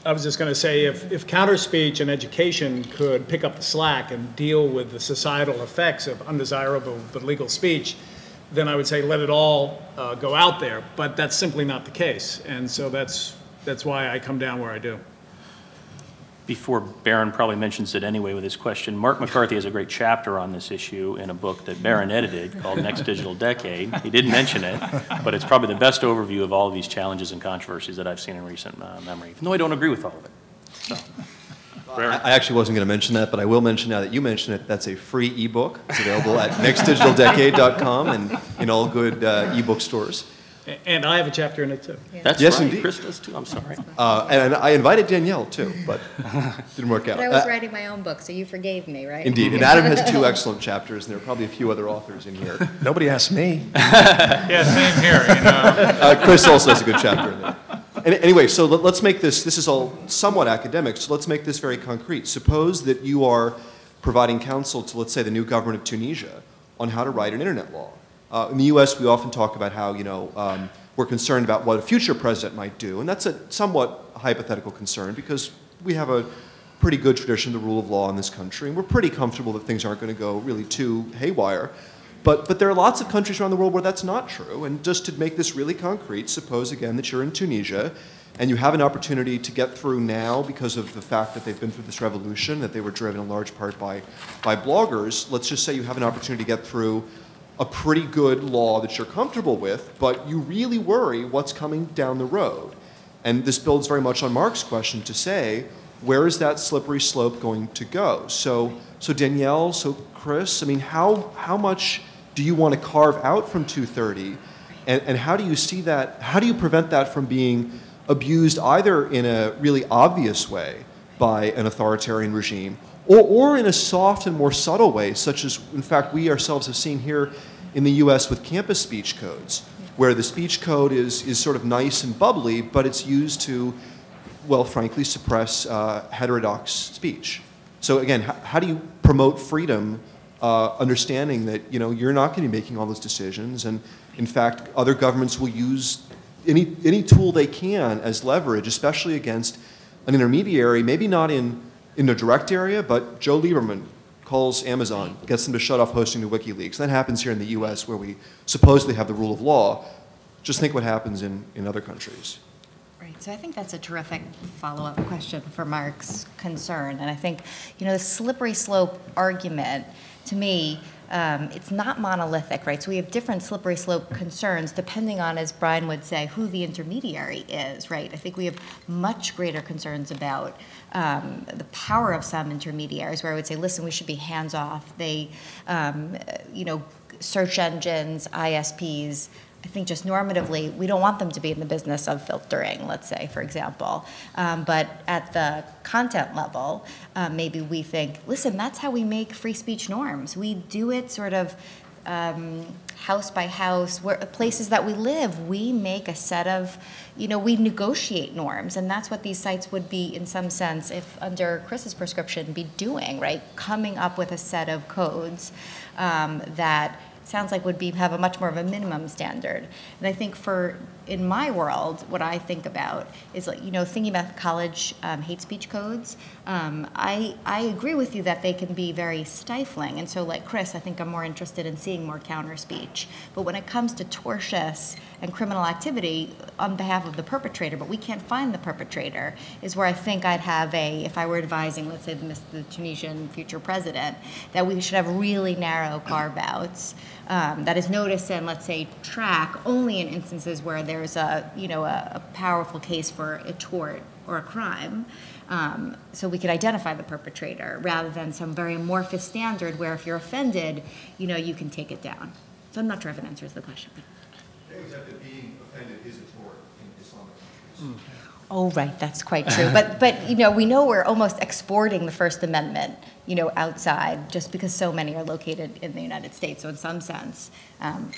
I was just going to say, if counter speech and education could pick up the slack and deal with the societal effects of undesirable but legal speech, then I would say let it all go out there. But that's simply not the case. And so that's why I come down where I do. Before Barron probably mentions it anyway with his question, Mark McCarthy has a great chapter on this issue in a book that Barron edited called Next Digital Decade. He didn't mention it, but it's probably the best overview of all of these challenges and controversies that I've seen in recent memory, even though I don't agree with all of it. So. Well, I actually wasn't going to mention that, but I will mention now that you mentioned it, that's a free ebook. It's available at nextdigitaldecade.com and in all good ebook stores. And I have a chapter in it, too. Yeah. That's yes, right. Indeed. Chris does, too. I'm sorry. And I invited Danielle, too, but didn't work out. But I was writing my own book, so you forgave me, right? Indeed. And Adam has two excellent chapters, and there are probably a few other authors in here. Nobody asked me. Yeah, same here, you know. Chris also has a good chapter in there. Anyway, so let's make this is all somewhat academic, so let's make this very concrete. Suppose that you are providing counsel to, let's say, the new government of Tunisia on how to write an internet law. In the U.S., we often talk about how, you know, we're concerned about what a future president might do, and that's a somewhat hypothetical concern because we have a pretty good tradition of the rule of law in this country, and we're pretty comfortable that things aren't going to go really too haywire. But there are lots of countries around the world where that's not true, and just to make this really concrete, suppose again that you're in Tunisia, and you have an opportunity to get through now because of the fact that they've been through this revolution, that they were driven in large part by bloggers. Let's just say you have an opportunity to get through a pretty good law that you're comfortable with, but you really worry what's coming down the road. And this builds very much on Mark's question to say, where is that slippery slope going to go? So Danielle, so Chris, I mean, how much do you want to carve out from 230? And how do you see that, how do you prevent that from being abused either in a really obvious way by an authoritarian regime, or in a soft and more subtle way, such as, in fact, we ourselves have seen here in the US with campus speech codes, where the speech code is sort of nice and bubbly, but it's used to, well, frankly, suppress heterodox speech. So again, how do you promote freedom, understanding that, you know, you're not going to be making all those decisions, and in fact, other governments will use any tool they can as leverage, especially against an intermediary, maybe not in the direct area, but Joe Lieberman calls Amazon, gets them to shut off hosting to WikiLeaks. That happens here in the US where we supposedly have the rule of law. Just think what happens in other countries. Right, so I think that's a terrific follow-up question for Mark's concern. And I think, you know, the slippery slope argument, to me, it's not monolithic, right? So we have different slippery slope concerns depending on, as Brian would say, who the intermediary is, right? I think we have much greater concerns about the power of some intermediaries, where I would say, listen, we should be hands-off. They, you know, search engines, ISPs, I think just normatively, we don't want them to be in the business of filtering, let's say, for example. But at the content level, maybe we think, listen, that's how we make free speech norms. We do it sort of house by house, where, places that we live, we make a set of, you know, we negotiate norms, and that's what these sites would be, in some sense, if under Chris's prescription, be doing, right? Coming up with a set of codes that sounds like would be have a much more of a minimum standard. And I think for, in my world, what I think about is, like, you know, thinking about college hate speech codes, I agree with you that they can be very stifling. And so, like Chris, I think I'm more interested in seeing more counter speech. But when it comes to tortious and criminal activity on behalf of the perpetrator, but we can't find the perpetrator, is where I think I'd have a, if I were advising, let's say, the Tunisian future president, that we should have really narrow carve-outs that is noticed and, let's say, track only in instances where there's a, you know, a powerful case for a tort or a crime, so we could identify the perpetrator, rather than some very amorphous standard where if you're offended, you know, you can take it down. So I'm not sure if it answers the question. Except that being offended is a tort in Islamic countries. Oh, right, that's quite true. But you know, we know we're almost exporting the First Amendment, you know, outside, just because so many are located in the United States. So in some sense,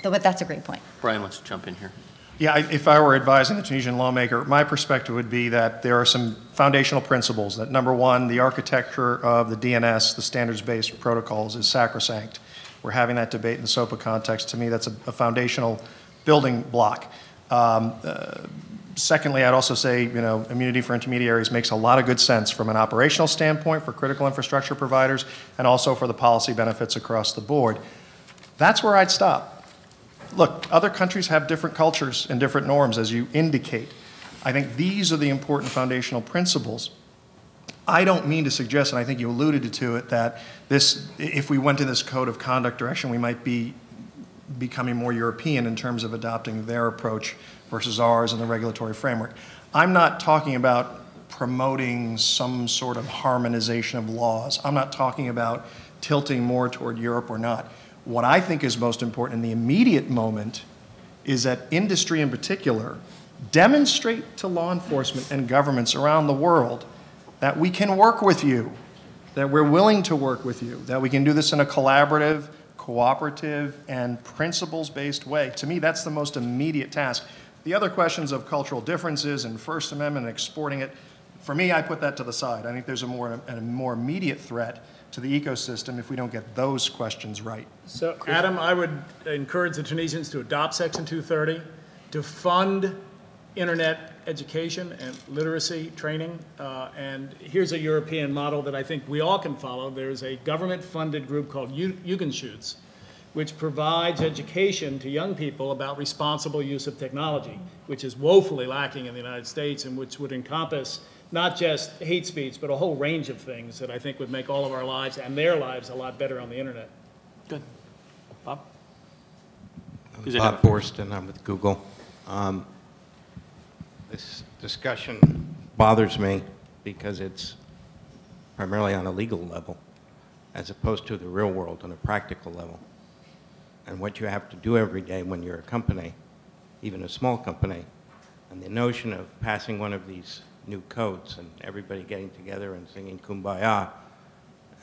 but that's a great point. Brian wants to jump in here. Yeah, if I were advising the Tunisian lawmaker, my perspective would be that there are some foundational principles that, number one, the architecture of the DNS, the standards-based protocols, is sacrosanct. We're having that debate in the SOPA context. To me, that's a foundational building block. Secondly, I'd also say, you know, immunity for intermediaries makes a lot of good sense from an operational standpoint for critical infrastructure providers and also for the policy benefits across the board. That's where I'd stop. Look, other countries have different cultures and different norms, as you indicate. I think these are the important foundational principles. I don't mean to suggest, and I think you alluded to it, that this, if we went in this code of conduct direction, we might be becoming more European in terms of adopting their approach versus ours in the regulatory framework. I'm not talking about promoting some sort of harmonization of laws. I'm not talking about tilting more toward Europe or not. What I think is most important in the immediate moment is that industry in particular demonstrate to law enforcement and governments around the world that we can work with you, that we're willing to work with you, that we can do this in a collaborative, cooperative, and principles-based way. To me, that's the most immediate task. The other questions of cultural differences and First Amendment and exporting it, for me, I put that to the side. I think there's a more immediate threat to the ecosystem if we don't get those questions right. So, Adam, I would encourage the Tunisians to adopt Section 230, to fund internet education and literacy training. And here's a European model that I think we all can follow. There's a government-funded group called Jugenschutz, which provides education to young people about responsible use of technology, which is woefully lacking in the United States and which would encompass not just hate speech, but a whole range of things that I think would make all of our lives and their lives a lot better on the internet. Good. Bob? Bob Borst, and I'm with Google. This discussion bothers me because it's primarily on a legal level as opposed to the real world on a practical level. And what you have to do every day when you're a company, even a small company, and the notion of passing one of these new codes and everybody getting together and singing Kumbaya,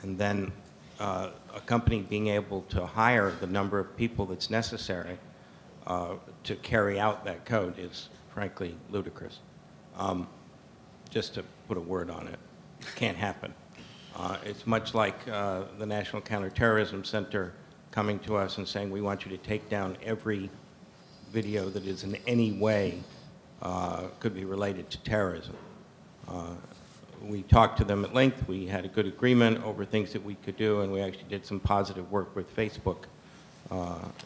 and then a company being able to hire the number of people that's necessary to carry out that code is frankly ludicrous. Just to put a word on it, can't happen. It's much like the National Counterterrorism Center coming to us and saying, we want you to take down every video that is in any way could be related to terrorism. We talked to them at length. We had a good agreement over things that we could do, and we actually did some positive work with Facebook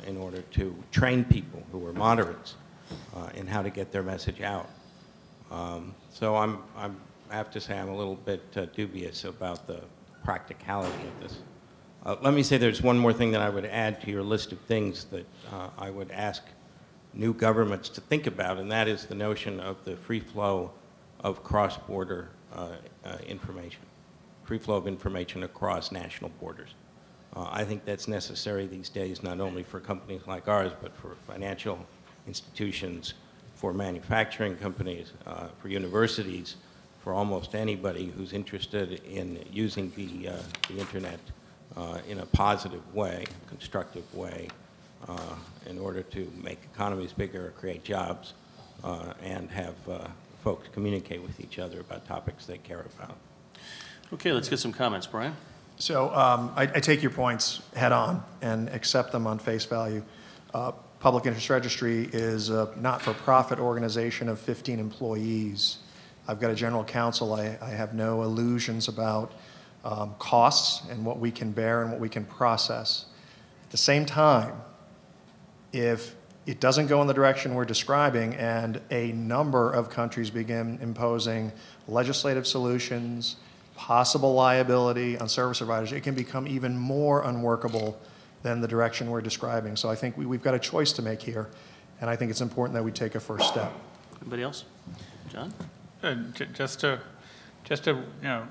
in order to train people who were moderates in how to get their message out. So I have to say I'm a little bit dubious about the practicality of this. Let me say there's one more thing that I would add to your list of things that I would ask new governments to think about, and that is the notion of the free flow of cross-border information, free flow of information across national borders. I think that's necessary these days, not only for companies like ours, but for financial institutions, for manufacturing companies, for universities, for almost anybody who's interested in using the internet in a positive way, constructive way, in order to make economies bigger, create jobs, and have folks communicate with each other about topics they care about. Okay, let's get some comments. Brian? So I take your points head on and accept them on face value. Public Interest Registry is a not-for-profit organization of 15 employees. I've got a general counsel. I have no illusions about costs and what we can bear and what we can process. At the same time, if it doesn't go in the direction we're describing and a number of countries begin imposing legislative solutions, possible liability on service providers, it can become even more unworkable than the direction we're describing. So I think we've got a choice to make here, and I think it's important that we take a first step. Anybody else? John? Just to you know,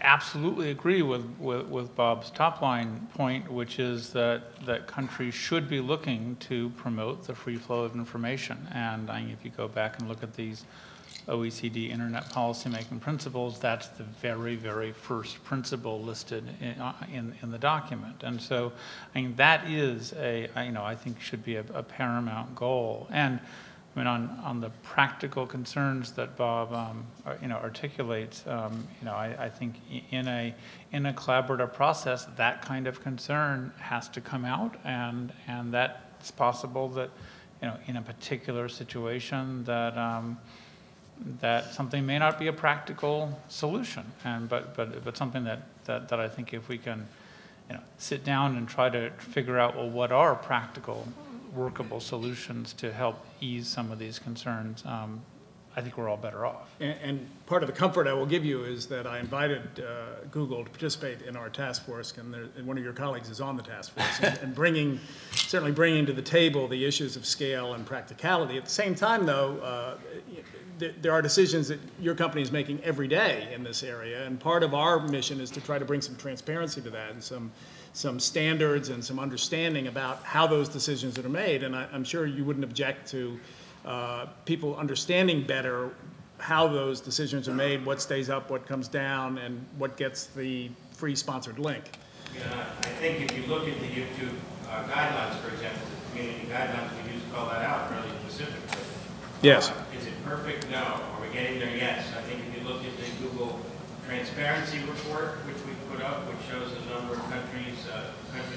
absolutely agree with Bob's top line point, which is that countries should be looking to promote the free flow of information. And I mean, if you go back and look at these OECD internet policymaking principles, that's the very, very first principle listed in the document. And so, I mean, that is I think should be a paramount goal. And I mean, on the practical concerns that Bob, articulates, I think in a collaborative process, that kind of concern has to come out, and that's possible that, in a particular situation that that something may not be a practical solution, and but something that I think if we can, sit down and try to figure out, well, what are practical, workable solutions to help ease some of these concerns, I think we're all better off. And part of the comfort I will give you is that I invited Google to participate in our task force, and one of your colleagues is on the task force, and certainly bringing to the table the issues of scale and practicality. At the same time, though, there are decisions that your company is making every day in this area, and part of our mission is to try to bring some transparency to that and some standards and some understanding about how those decisions are made. And I'm sure you wouldn't object to people understanding better how those decisions are made, what stays up, what comes down, and what gets the free sponsored link. I think if you look at the YouTube guidelines, for example, the community guidelines, we use to call that out fairly specifically. Yes. Is it perfect? No. Are we getting there? Yes. I think if you look at the Google Transparency Report, which we put up, which shows the number of countries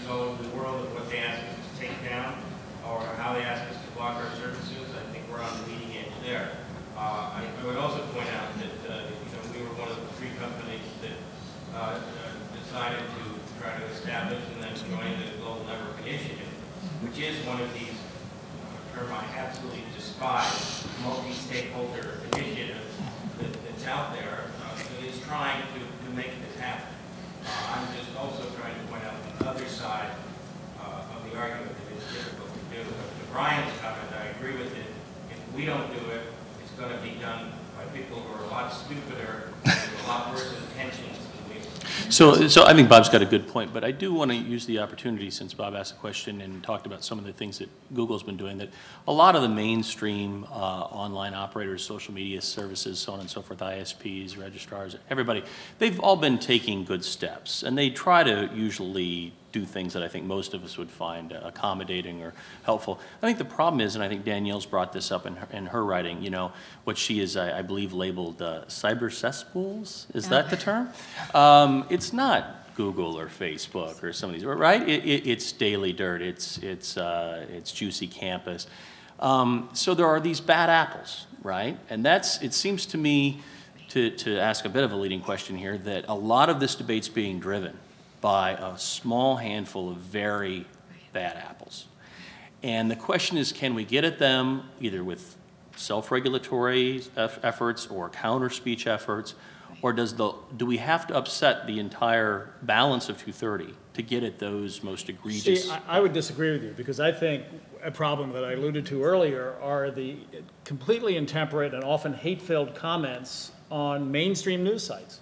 all over the world, and what they ask us to take down, or how they ask us to block our services, I think we're on the leading edge there. I would also point out that we were one of the three companies that decided to try to establish and then join the Global Network Initiative, which is one of these, a term I absolutely despise, multi-stakeholder initiatives that's out there. Is trying to make this happen. I'm just also trying to point out the other side of the argument that it's difficult to do. To Brian's comment, I agree with it. If we don't do it, it's going to be done by people who are a lot stupider with a lot worse intentions than we do. So I think Bob's got a good point, but I do want to use the opportunity, since Bob asked a question and talked about some of the things that Google's been doing, that a lot of the mainstream online operators, social media services, so on and so forth, ISPs, registrars, everybody, they've all been taking good steps. And they try to usually do things that I think most of us would find accommodating or helpful. I think the problem is, and I think Danielle's brought this up in her writing, what she is, I believe, labeled cyber cesspools. Is that the term? It's not Google or Facebook or some of these, right? It's Daily Dirt. It's Juicy Campus. So there are these bad apples, right? And that's, it seems to me, to ask a bit of a leading question here, that a lot of this debate's being driven by a small handful of very bad apples. And the question is, can we get at them either with self-regulatory efforts or counter-speech efforts, or do we have to upset the entire balance of 230 to get at those most egregious? See, I would disagree with you, because I think a problem that I alluded to earlier are the completely intemperate and often hate-filled comments on mainstream news sites,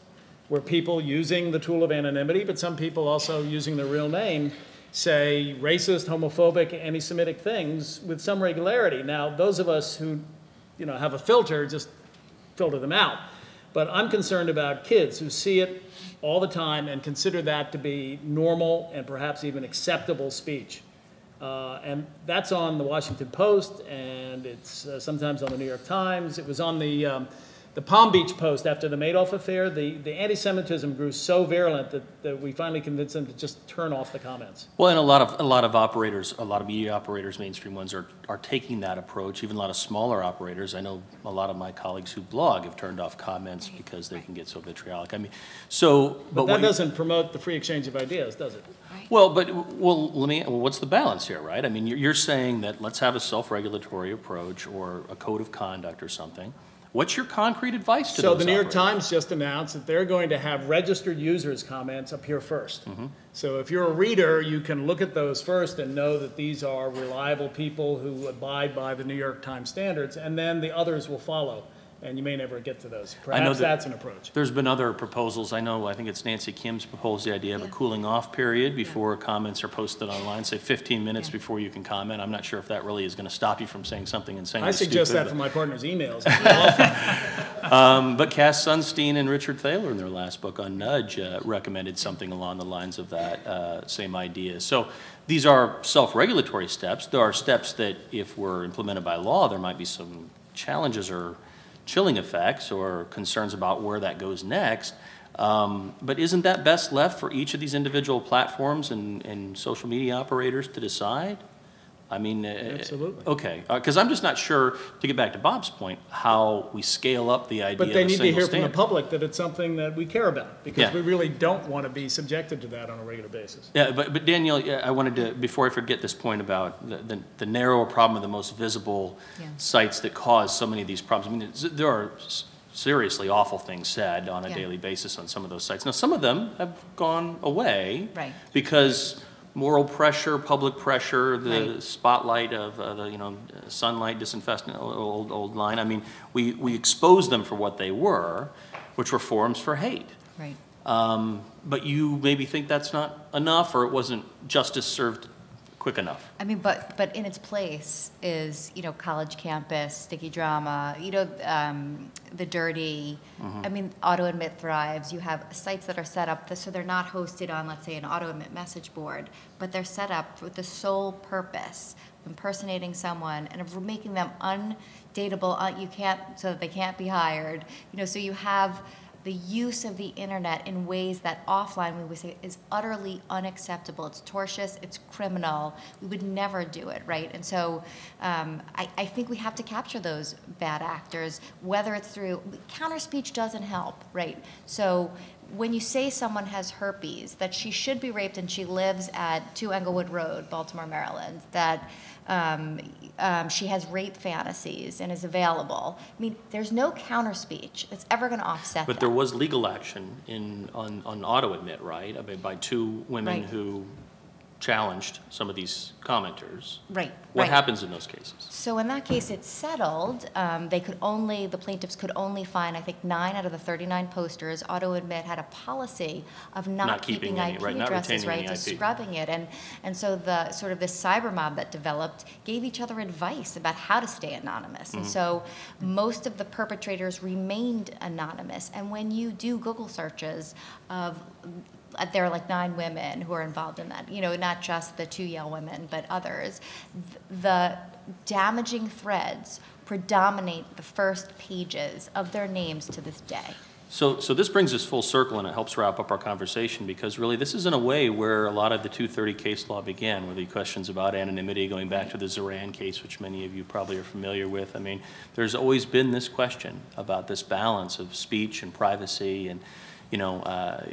where people using the tool of anonymity, but some people also using their real name, say racist, homophobic, anti-Semitic things with some regularity. Now, those of us who, have a filter just filter them out. But I'm concerned about kids who see it all the time and consider that to be normal and perhaps even acceptable speech. And that's on the Washington Post, and it's sometimes on the New York Times. It was on the Palm Beach Post after the Madoff affair. The anti-Semitism grew so virulent that we finally convinced them to just turn off the comments. Well, and a lot of operators, a lot of media operators, mainstream ones, are taking that approach. Even a lot of smaller operators. I know a lot of my colleagues who blog have turned off comments because they can get so vitriolic. I mean, but that doesn't promote the free exchange of ideas, does it? Well, what's the balance here, right? I mean, you're saying that let's have a self-regulatory approach or a code of conduct or something. What's your concrete advice to those operators? So the New York Times just announced that they're going to have registered users' comments appear first. Mm-hmm. So if you're a reader, you can look at those first and know that these are reliable people who abide by the New York Times standards, and then the others will follow. and you may never get to those. Perhaps that's an approach. There's been other proposals. I think it's Nancy Kim's proposed the idea of a cooling off period before comments are posted online, say 15 minutes before you can comment. I'm not sure if that really is going to stop you from saying something insane. I suggest stupid, that for my partner's emails. But Cass Sunstein and Richard Thaler in their last book on Nudge recommended something along the lines of that same idea. So these are self-regulatory steps. There are steps that if were implemented by law, there might be some challenges or chilling effects or concerns about where that goes next. But isn't that best left for each of these individual platforms and social media operators to decide? I mean, absolutely. Okay, because I'm just not sure, to get back to Bob's point, how we scale up the idea of a single standard. But they need to hear from the public that it's something that we care about, because we really don't want to be subjected to that on a regular basis. Yeah, but Danielle, I wanted to, before I forget this point about the narrower problem of the most visible sites that cause so many of these problems. I mean, there are seriously awful things said on a daily basis on some of those sites. Now, some of them have gone away because moral pressure, public pressure, the spotlight of the sunlight, disinfectant, old line. I mean, we exposed them for what they were, which were forums for hate. Right. But you maybe think that's not enough, or it wasn't justice served quick enough. I mean, but in its place is college campus, sticky drama, The Dirty. I mean, Auto Admit thrives. You have sites that are set up so they're not hosted on, let's say, an Auto Admit message board, but they're set up with the sole purpose of impersonating someone and of making them undateable. So that they can't be hired. So you have the use of the internet in ways that offline we would say is utterly unacceptable. It's tortious, it's criminal. We would never do it, right? And so I think we have to capture those bad actors, whether it's through, counter speech doesn't help, right? So when you say someone has herpes, that she should be raped and she lives at 2 Englewood Road, Baltimore, Maryland, that she has rape fantasies and is available. I mean, there's no counter speech that's ever going to offset that. But there was legal action on Auto Admit, right? I mean, by two women who challenged some of these commenters. Right. What happens in those cases? So in that case, it's settled. The plaintiffs could only find, I think, 9 out of the 39 posters. Auto Admit had a policy of not keeping IP addresses, right, just scrubbing it. And so the sort of this cyber mob that developed gave each other advice about how to stay anonymous. And so most of the perpetrators remained anonymous. And when you do Google searches of there are like 9 women who are involved in that, not just the 2 Yale women, but others. The damaging threads predominate the first pages of their names to this day. So this brings us full circle, and it helps wrap up our conversation, because really this is in a way where a lot of the 230 case law began, with the questions about anonymity going back to the Zoran case, which many of you probably are familiar with. I mean, there's always been this question about this balance of speech and privacy, and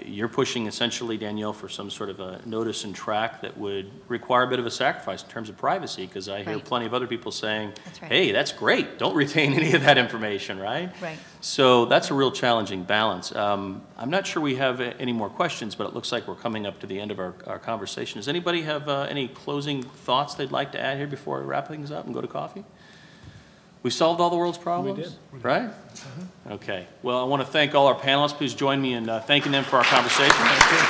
you're pushing essentially, Danielle, for some sort of a notice and track that would require a bit of a sacrifice in terms of privacy, because I hear plenty of other people saying, hey, that's great, don't retain any of that information, right? Right. So that's a real challenging balance. I'm not sure we have any more questions, but it looks like we're coming up to the end of our conversation. Does anybody have any closing thoughts they'd like to add here before I wrap things up and go to coffee? We solved all the world's problems? We did. Right? Okay. Well, I want to thank all our panelists. Please join me in thanking them for our conversation. Thank you.